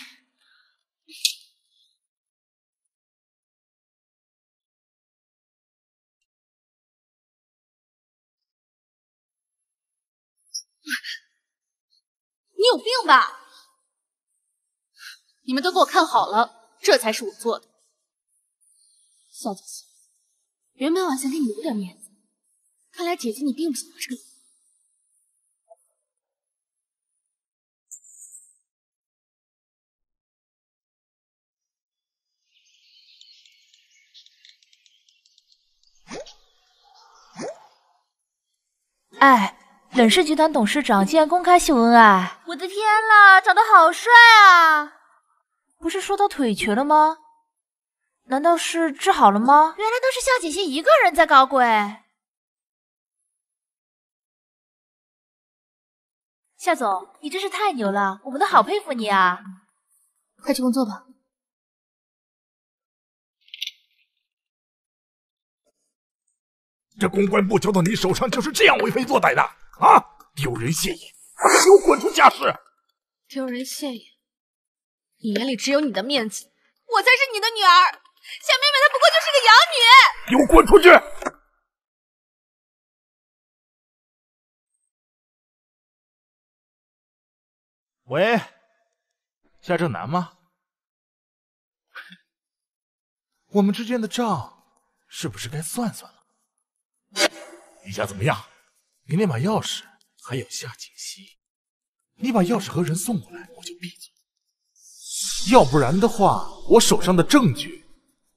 你有病吧！你们都给我看好了，这才是我做的。夏姐姐，原本我还想给你留点面子，看来姐姐你并不想要这个。哎。 冷氏集团董事长竟然公开秀恩爱！我的天啦，长得好帅啊！不是说他腿瘸了吗？难道是治好了吗？原来都是夏锦溪一个人在搞鬼。夏总，你真是太牛了，我们都好佩服你啊！快去工作吧。这公关部交到你手上，就是这样为非作歹的！ 啊！丢人现眼！给我滚出家室！丢人现眼！你眼里只有你的面子，我才是你的女儿。小妹妹她不过就是个养女。给我滚出去！喂，夏正南吗？我们之间的账是不是该算算了？你想怎么样？ 你那把钥匙，还有夏锦溪，你把钥匙和人送过来，我就闭嘴。要不然的话，我手上的证据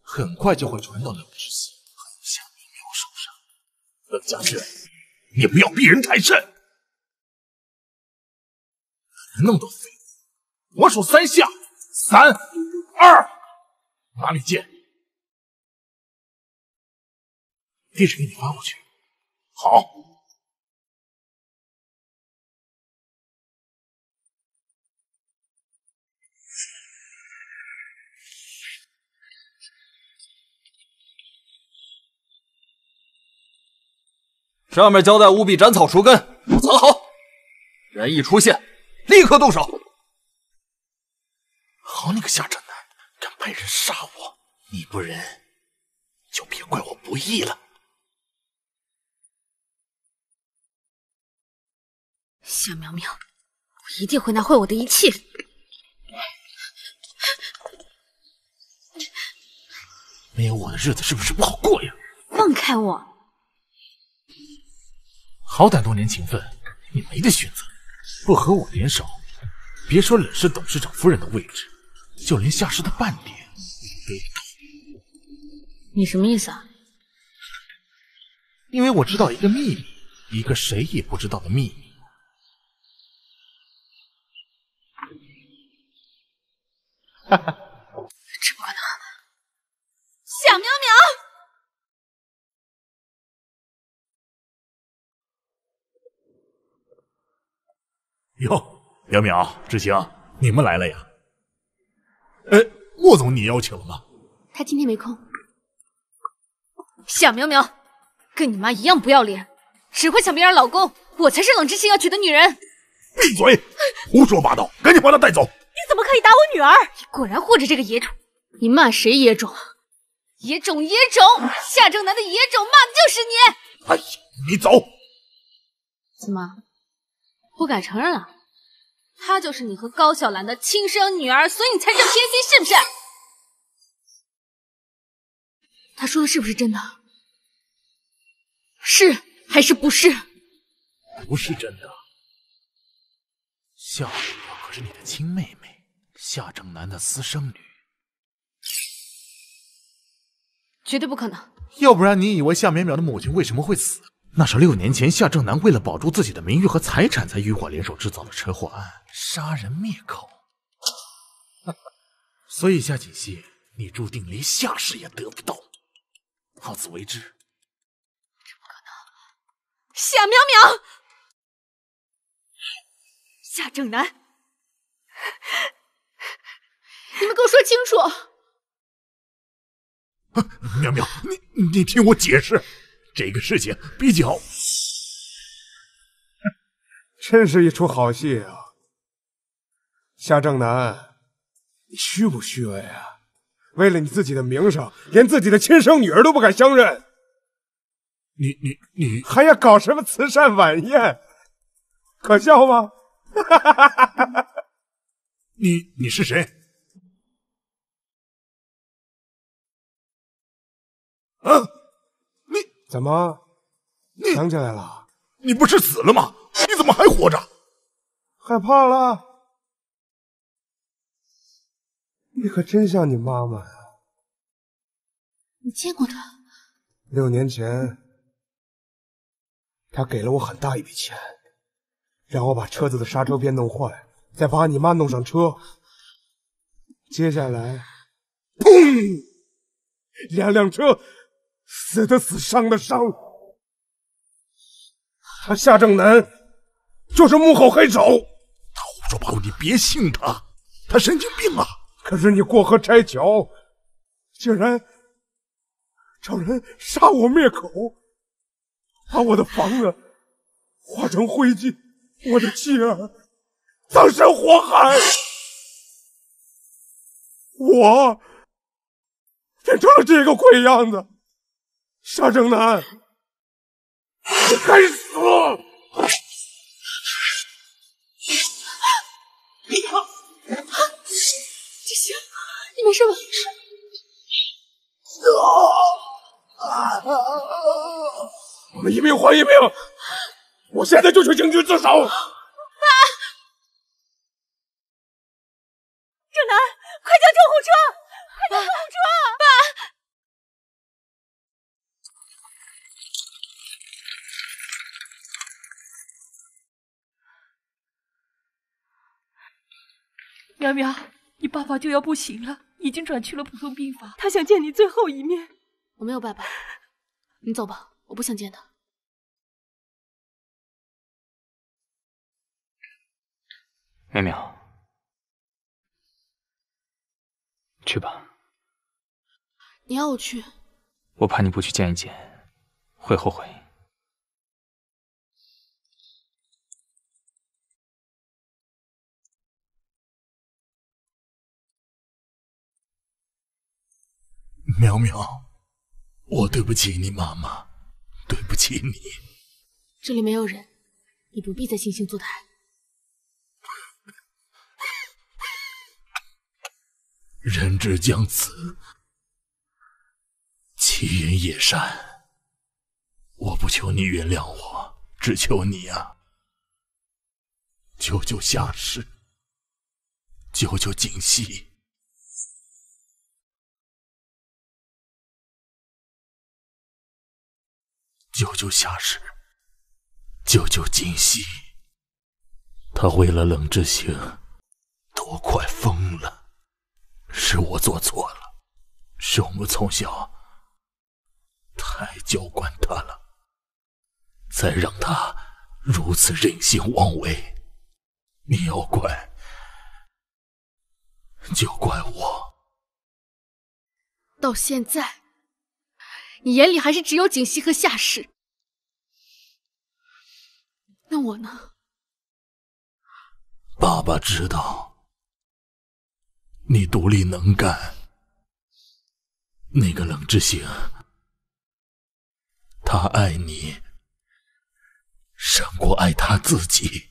很快就会传到冷之行还有夏明瑶手上。冷家俊，你不要逼人太甚，弄到废物！我数三下，三二，哪里见？地址给你发过去。好。 上面交代务必斩草除根，藏好。人一出现，立刻动手。好你个夏正南，敢派人杀我！你不仁，就别怪我不义了。夏苗苗，我一定会拿回我的一切。没有我的日子是不是不好过呀？放开我！ 好歹多年情分，你没得选择。不和我联手，别说冷氏董事长夫人的位置，就连夏氏的半点也得不到。你什么意思啊？因为我知道一个秘密，一个谁也不知道的秘密。哈哈，这不可能！夏淼淼。 哟，淼淼、之行，你们来了呀？哎，莫总，你邀请了吗？他今天没空。夏淼淼，跟你妈一样不要脸，只会抢别人老公，我才是冷之心要娶的女人。闭嘴，胡说八道！赶紧把他带走！你怎么可以打我女儿？你果然护着这个野种！你骂谁野种？野种野种！夏正南的野种骂的就是你！哎，你走！怎么？ 不敢承认了，她就是你和高小兰的亲生女儿，所以你才这么偏心，是不是？她说的是不是真的？是还是不是？不是真的。夏主要可是你的亲妹妹，夏正南的私生女，绝对不可能。要不然你以为夏淼淼的母亲为什么会死？那是六年前夏正南为了保住自己的名誉和财产，才与我联手制造的车祸案，杀人灭口。所以夏锦溪，你注定连夏氏也得不到，好自为之。这不可能，夏淼淼。 夏正南，你们给我说清楚！啊、淼淼，你你听我解释，这个事情比较……真是一出好戏啊！夏正南，你虚不虚伪啊？为了你自己的名声，连自己的亲生女儿都不敢相认，你你你还要搞什么慈善晚宴？可笑吗？ 哈哈哈哈哈！你你是谁？啊！你怎么？你想起来了？你不是死了吗？你怎么还活着？害怕了？你可真像你妈妈呀！你见过她？六年前，她给了我很大一笔钱。 让我把车子的刹车片弄坏，再把你妈弄上车。接下来，砰！两辆车，死的死，伤的伤。他夏正南就是幕后黑手。他胡说八道，你别信他，他神经病啊！可是你过河拆桥，竟然找人杀我灭口，把我的房子化成灰烬。 我的妻儿葬身火海，我变成了这个鬼样子。夏正南，你该死！志行，你没事吧？我们一命还一命。 我现在就去警局自首！啊！正南，快叫救护车！快叫救护车！爸！苗苗，你爸爸就要不行了，已经转去了普通病房，他想见你最后一面。我没有爸爸，你走吧，我不想见他。 淼淼，去吧。你要我去？我怕你不去见一见，会后悔。淼淼，我对不起你妈妈，对不起你。这里没有人，你不必再惺惺作态。 人之将死，其言也善。我不求你原谅我，只求你啊，救救夏氏，救救锦溪。救救夏氏，救救锦溪。他为了冷之行，都快疯了。 是我做错了，是我们从小太娇惯他了，才让他如此任性妄为。你要怪，就怪我。到现在，你眼里还是只有景熙和夏氏。那我呢？爸爸知道。 你独立能干，那个冷之行，他爱你胜过爱他自己。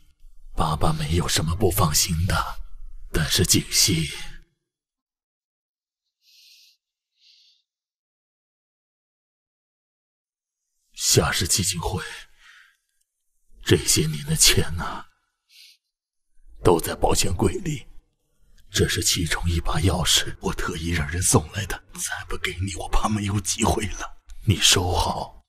爸爸没有什么不放心的，但是景熙，夏氏基金会这些年的钱啊，都在保险柜里。这是其中一把钥匙，我特意让人送来的。再不给你，我怕没有机会了。你收好。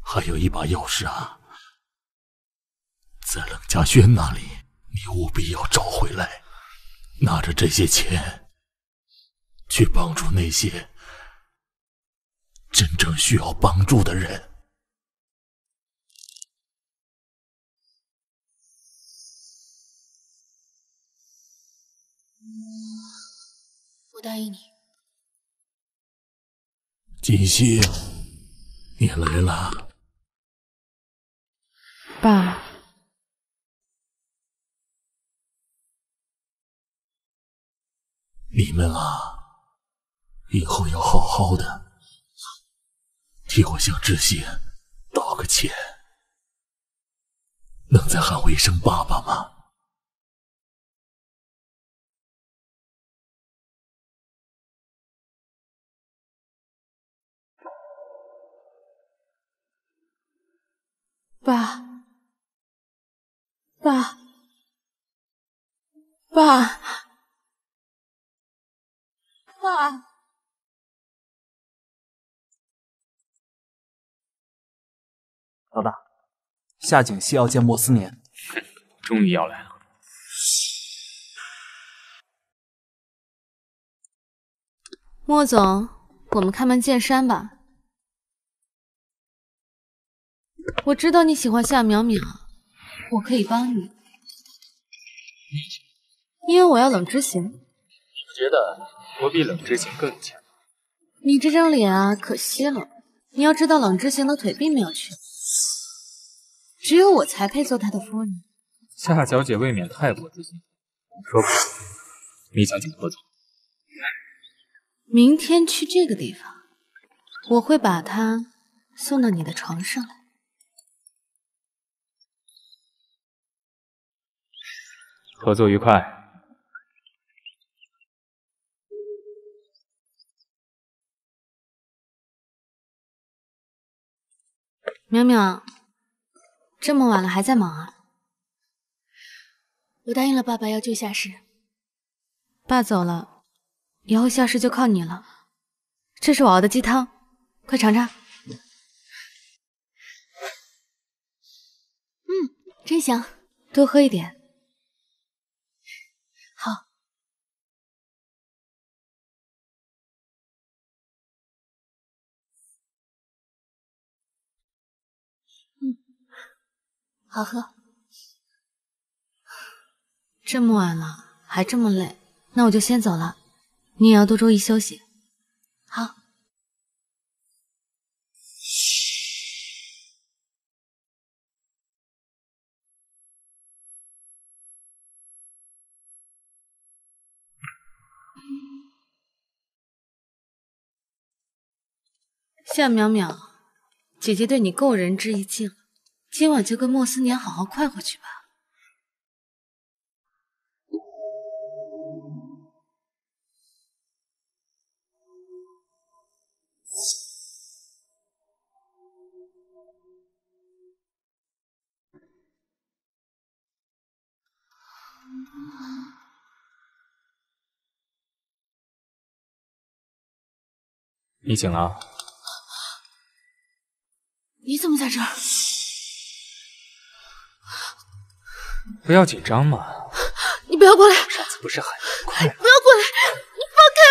还有一把钥匙啊，在冷家轩那里，你务必要找回来。拿着这些钱，去帮助那些真正需要帮助的人。 答应你，锦溪，你来了。爸，你们啊，以后要好好的，替我向志熙道个歉。能再喊我一声爸爸吗？ 爸，爸，爸，爸，老大，夏景熙要见莫思年，终于要来了。莫总，我们开门见山吧。 我知道你喜欢夏淼淼，我可以帮你，因为我要冷知情。我觉得我比冷知情更强。你这张脸啊，可惜了。你要知道，冷知情的腿并没有瘸，只有我才配做他的夫人。夏小姐未免太过自信，说不定你想怎么做？明天去这个地方，我会把他送到你的床上来。 合作愉快。淼淼，这么晚了还在忙啊？我答应了爸爸要救夏氏。爸走了，以后夏氏就靠你了。这是我熬的鸡汤，快尝尝。嗯，真香，多喝一点。 好喝，这么晚了还这么累，那我就先走了。你也要多注意休息。好。夏淼淼，姐姐对你够仁至义尽了。 今晚就跟莫思年好好快活去吧。你醒了？你怎么在这儿？ 不要紧张嘛！你不要过来！上次不是喊你快吗？不要过来！你放开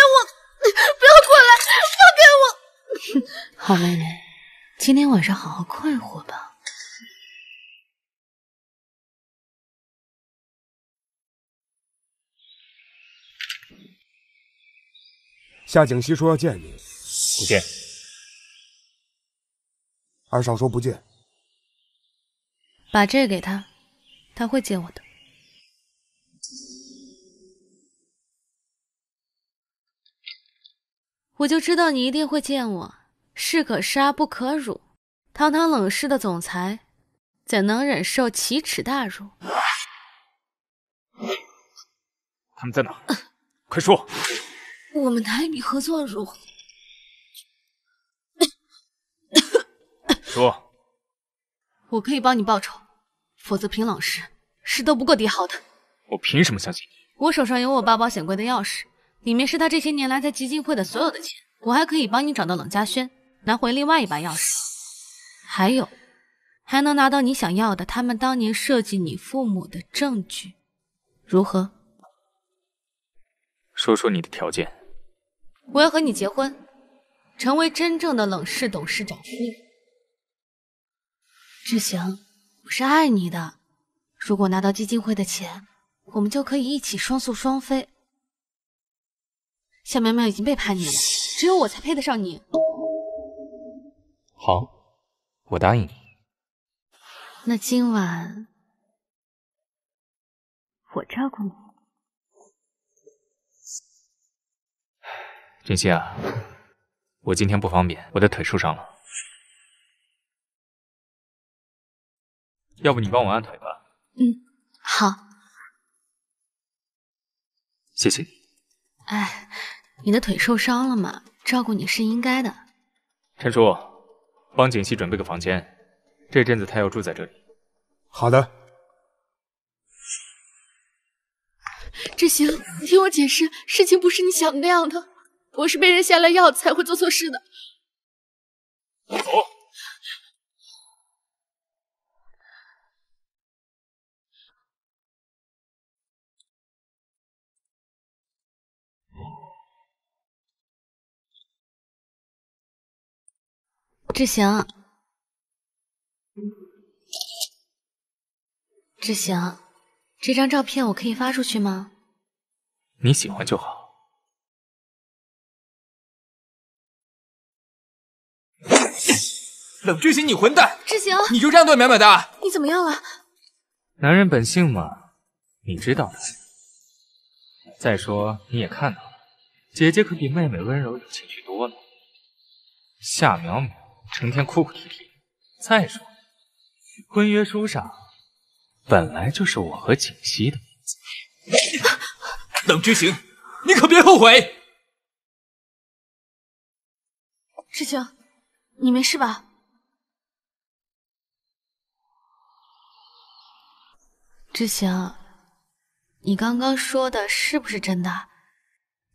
我！不要过来！放开我！好妹妹，今天晚上好好快活吧。夏景熙说要见你，不见。二少说不见。把这给他。 他会接我的。我就知道你一定会见我。士可杀不可辱，堂堂冷氏的总裁，怎能忍受奇耻大辱？他们在哪？呃、快说！我们谈一笔合作如何？说。我可以帮你报仇，否则凭老实，是斗不过帝豪的。我凭什么相信你？我手上有我爸保险柜的钥匙，里面是他这些年来在基金会的所有的钱。我还可以帮你找到冷家轩，拿回另外一把钥匙，还有，还能拿到你想要的他们当年设计你父母的证据。如何？说说你的条件。我要和你结婚，成为真正的冷氏董事长夫人。 志行，我是爱你的。如果拿到基金会的钱，我们就可以一起双宿双飞。夏苗苗已经背叛你了，只有我才配得上你。好，我答应你。那今晚我照顾你。锦溪啊，我今天不方便，我的腿受伤了。 要不你帮我按腿吧。嗯，好。谢谢你。哎，你的腿受伤了嘛，照顾你是应该的。陈叔，帮景熙准备个房间，这阵子他要住在这里。好的。志行，你听我解释，事情不是你想的那样的，我是被人下了药才会做错事的。走。 志行，志行，这张照片我可以发出去吗？你喜欢就好。冷志行，你混蛋！志行，你就这样对淼淼的？你怎么样了？男人本性嘛，你知道的。再说你也看到了，姐姐可比妹妹温柔有情趣多了。夏淼淼。 成天哭哭啼啼。再说，婚约书上本来就是我和景熙的名字。冷之行，你可别后悔。之行，你没事吧？之行，你刚刚说的是不是真的？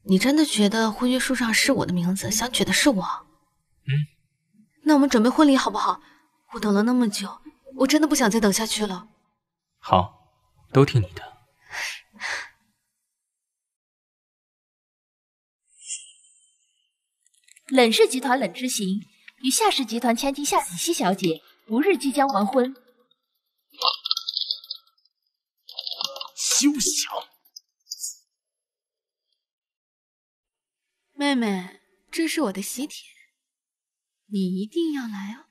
你真的觉得婚约书上是我的名字，想娶的是我？嗯。 那我们准备婚礼好不好？我等了那么久，我真的不想再等下去了。好，都听你的。冷氏集团冷之行与夏氏集团千金夏锦熙小姐无日即将完婚。休想！妹妹，这是我的喜帖。 你一定要来哦！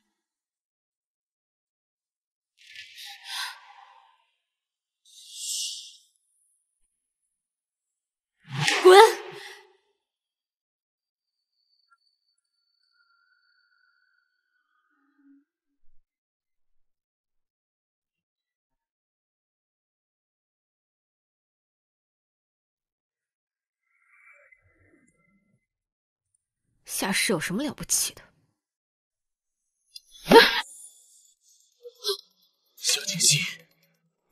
滚！夏氏有什么了不起的？ 小清新，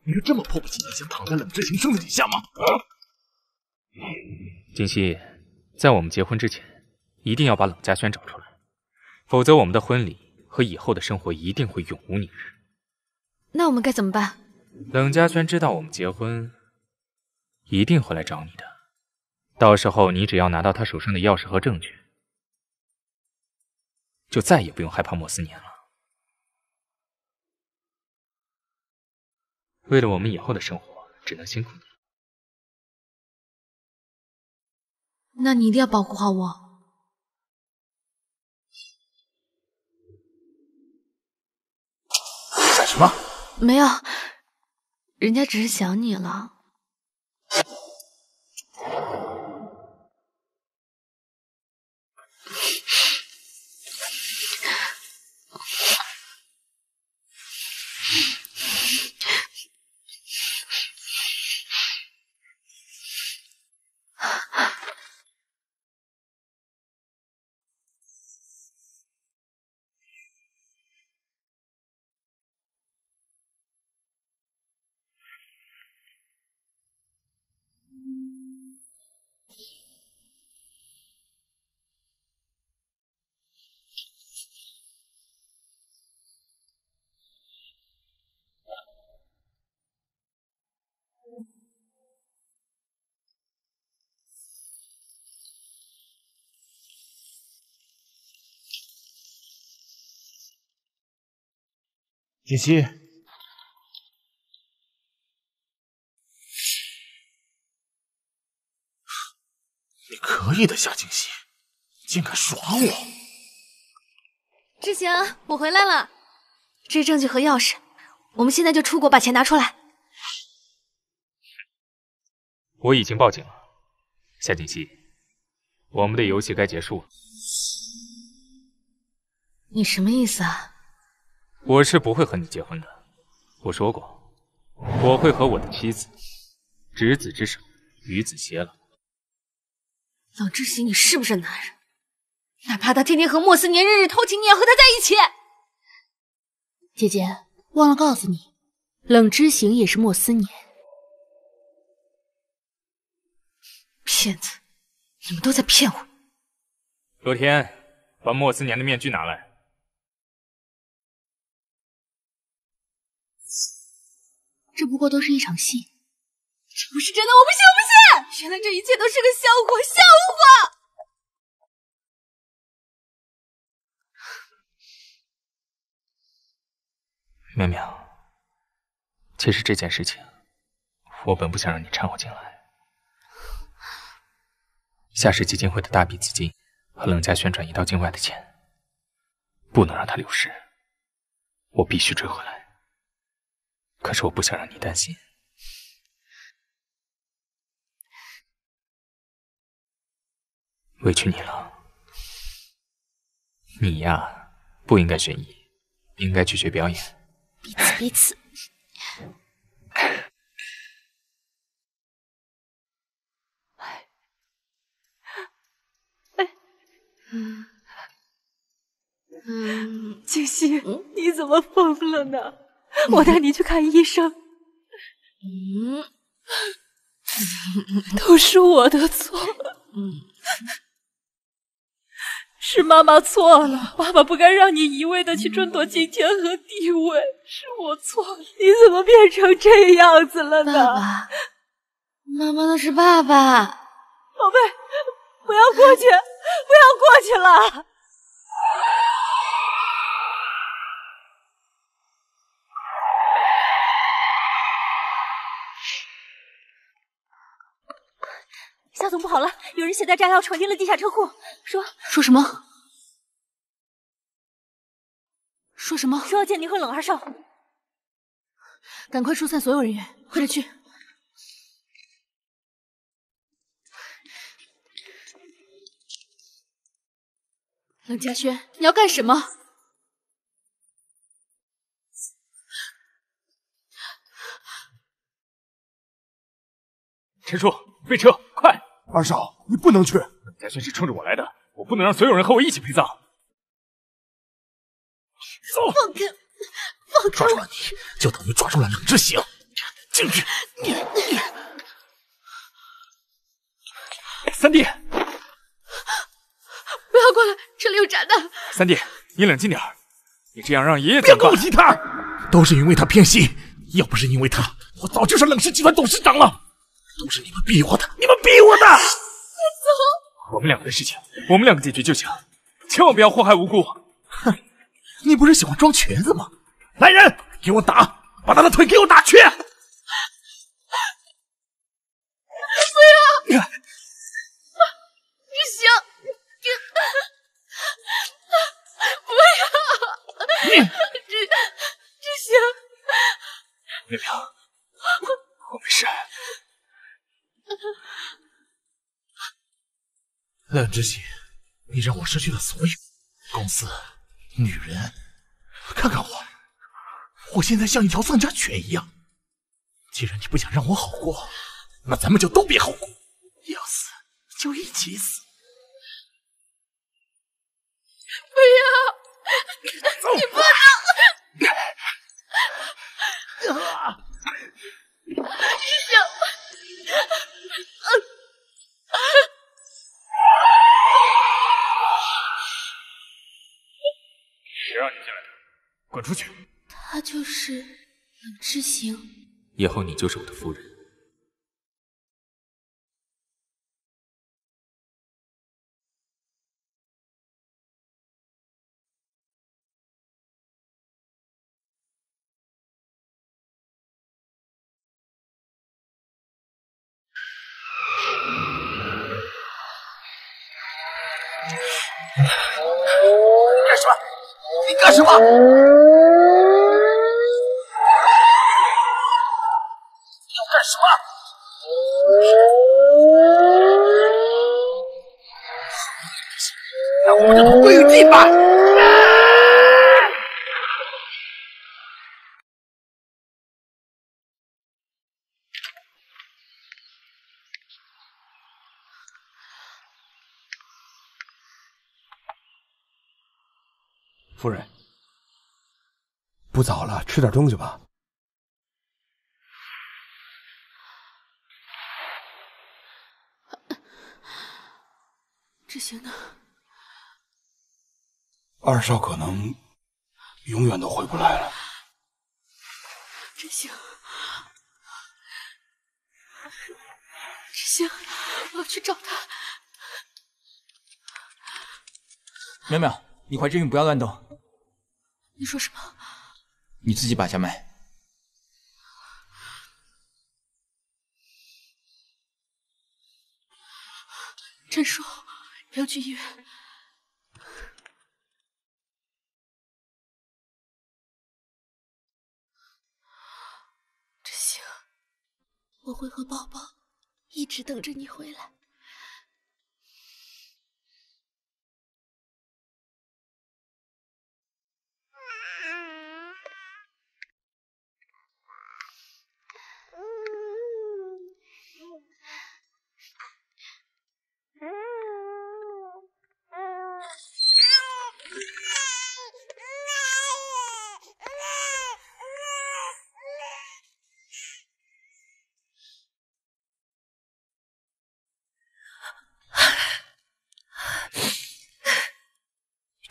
你就这么迫不及待想躺在冷之行身子底下吗？清新，在我们结婚之前，一定要把冷家轩找出来，否则我们的婚礼和以后的生活一定会永无宁日。那我们该怎么办？冷家轩知道我们结婚，一定会来找你的。到时候你只要拿到他手上的钥匙和证据。 就再也不用害怕莫思年了。为了我们以后的生活，只能辛苦你。那你一定要保护好我。干什么？没有，人家只是想你了。锦溪，你可以的，夏锦溪，竟敢耍我！志行，我回来了，这是证据和钥匙，我们现在就出国把钱拿出来。我已经报警了，夏锦溪，我们的游戏该结束了。你什么意思啊？ 我是不会和你结婚的，我说过，我会和我的妻子执子之手，与子偕老。老志行，你是不是男人？哪怕他天天和莫思年日日偷情，你也要和他在一起。姐姐，忘了告诉你，冷之行也是莫思年。骗子，你们都在骗我。罗天，把莫思年的面具拿来。 这不过都是一场戏，这不是真的，我不信，我不信！原来这一切都是个笑话，笑话！淼淼，其实这件事情，我本不想让你掺和进来。夏氏基金会的大笔资金和冷家宣传移到境外的钱，不能让它流失，我必须追回来。 可是我不想让你担心，委屈你了。你呀，不应该学医，应该去学表演。彼此彼此。哎哎，嗯嗯，锦溪，你怎么疯了呢？ 我带你去看医生。嗯，都是我的错。嗯，是妈妈错了，爸爸不该让你一味的去争夺金钱和地位，是我错了。你怎么变成这样子了呢？爸爸，妈妈那是爸爸。宝贝，不要过去，不要过去了。 夏总，不好了！有人携带炸药闯进了地下车库。说说什么？说什么？说要见你和冷二少。赶快疏散所有人员，快点去！冷家轩，你要干什么？陈叔，备车，快！ 二少，你不能去！冷家轩是冲着我来的，我不能让所有人和我一起陪葬。走，放开，放开！抓住了你，就等于抓住了冷之行。进去。三弟，不要过来，这里有炸弹。三弟，你冷静点儿，你这样让爷爷怎么办？别攻击他，都是因为他偏心，要不是因为他，我早就是冷氏集团董事长了。 都是你们逼我的！你们逼我的！走，我们两个的事情，我们两个解决就行，千万不要祸害无辜。哼，你不是喜欢装瘸子吗？来人，给我打，把他的腿给我打瘸！不要！不行！不要！不行！淼淼，我没事。 冷之行，你让我失去了所有，公司、女人，看看我，我现在像一条丧家犬一样。既然你不想让我好过，那咱们就都别好过，要死就一起死。不要，你不要！啊！你想。 谁让你进来的？滚出去！他就是冷之行。以后你就是我的夫人。干什么？你干什么？你要干什么？让我们这同归于尽吧！ 夫人，不早了，吃点东西吧。这行呢？二少可能永远都回不来了。真行，真行，我要去找他。淼淼，你怀着孕不要乱动。 你说什么？你自己把下脉。战术，不要去医院。真行，我会和宝宝一直等着你回来。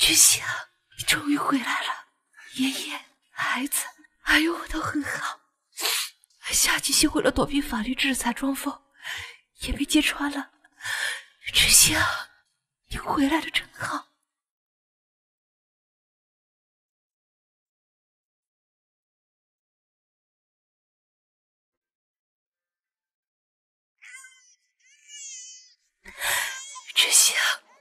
君喜啊，你终于回来了！爷爷、孩子，还有我都很好。夏继熙为了躲避法律制裁，装疯也被揭穿了。君喜啊，你回来的真好。君喜啊。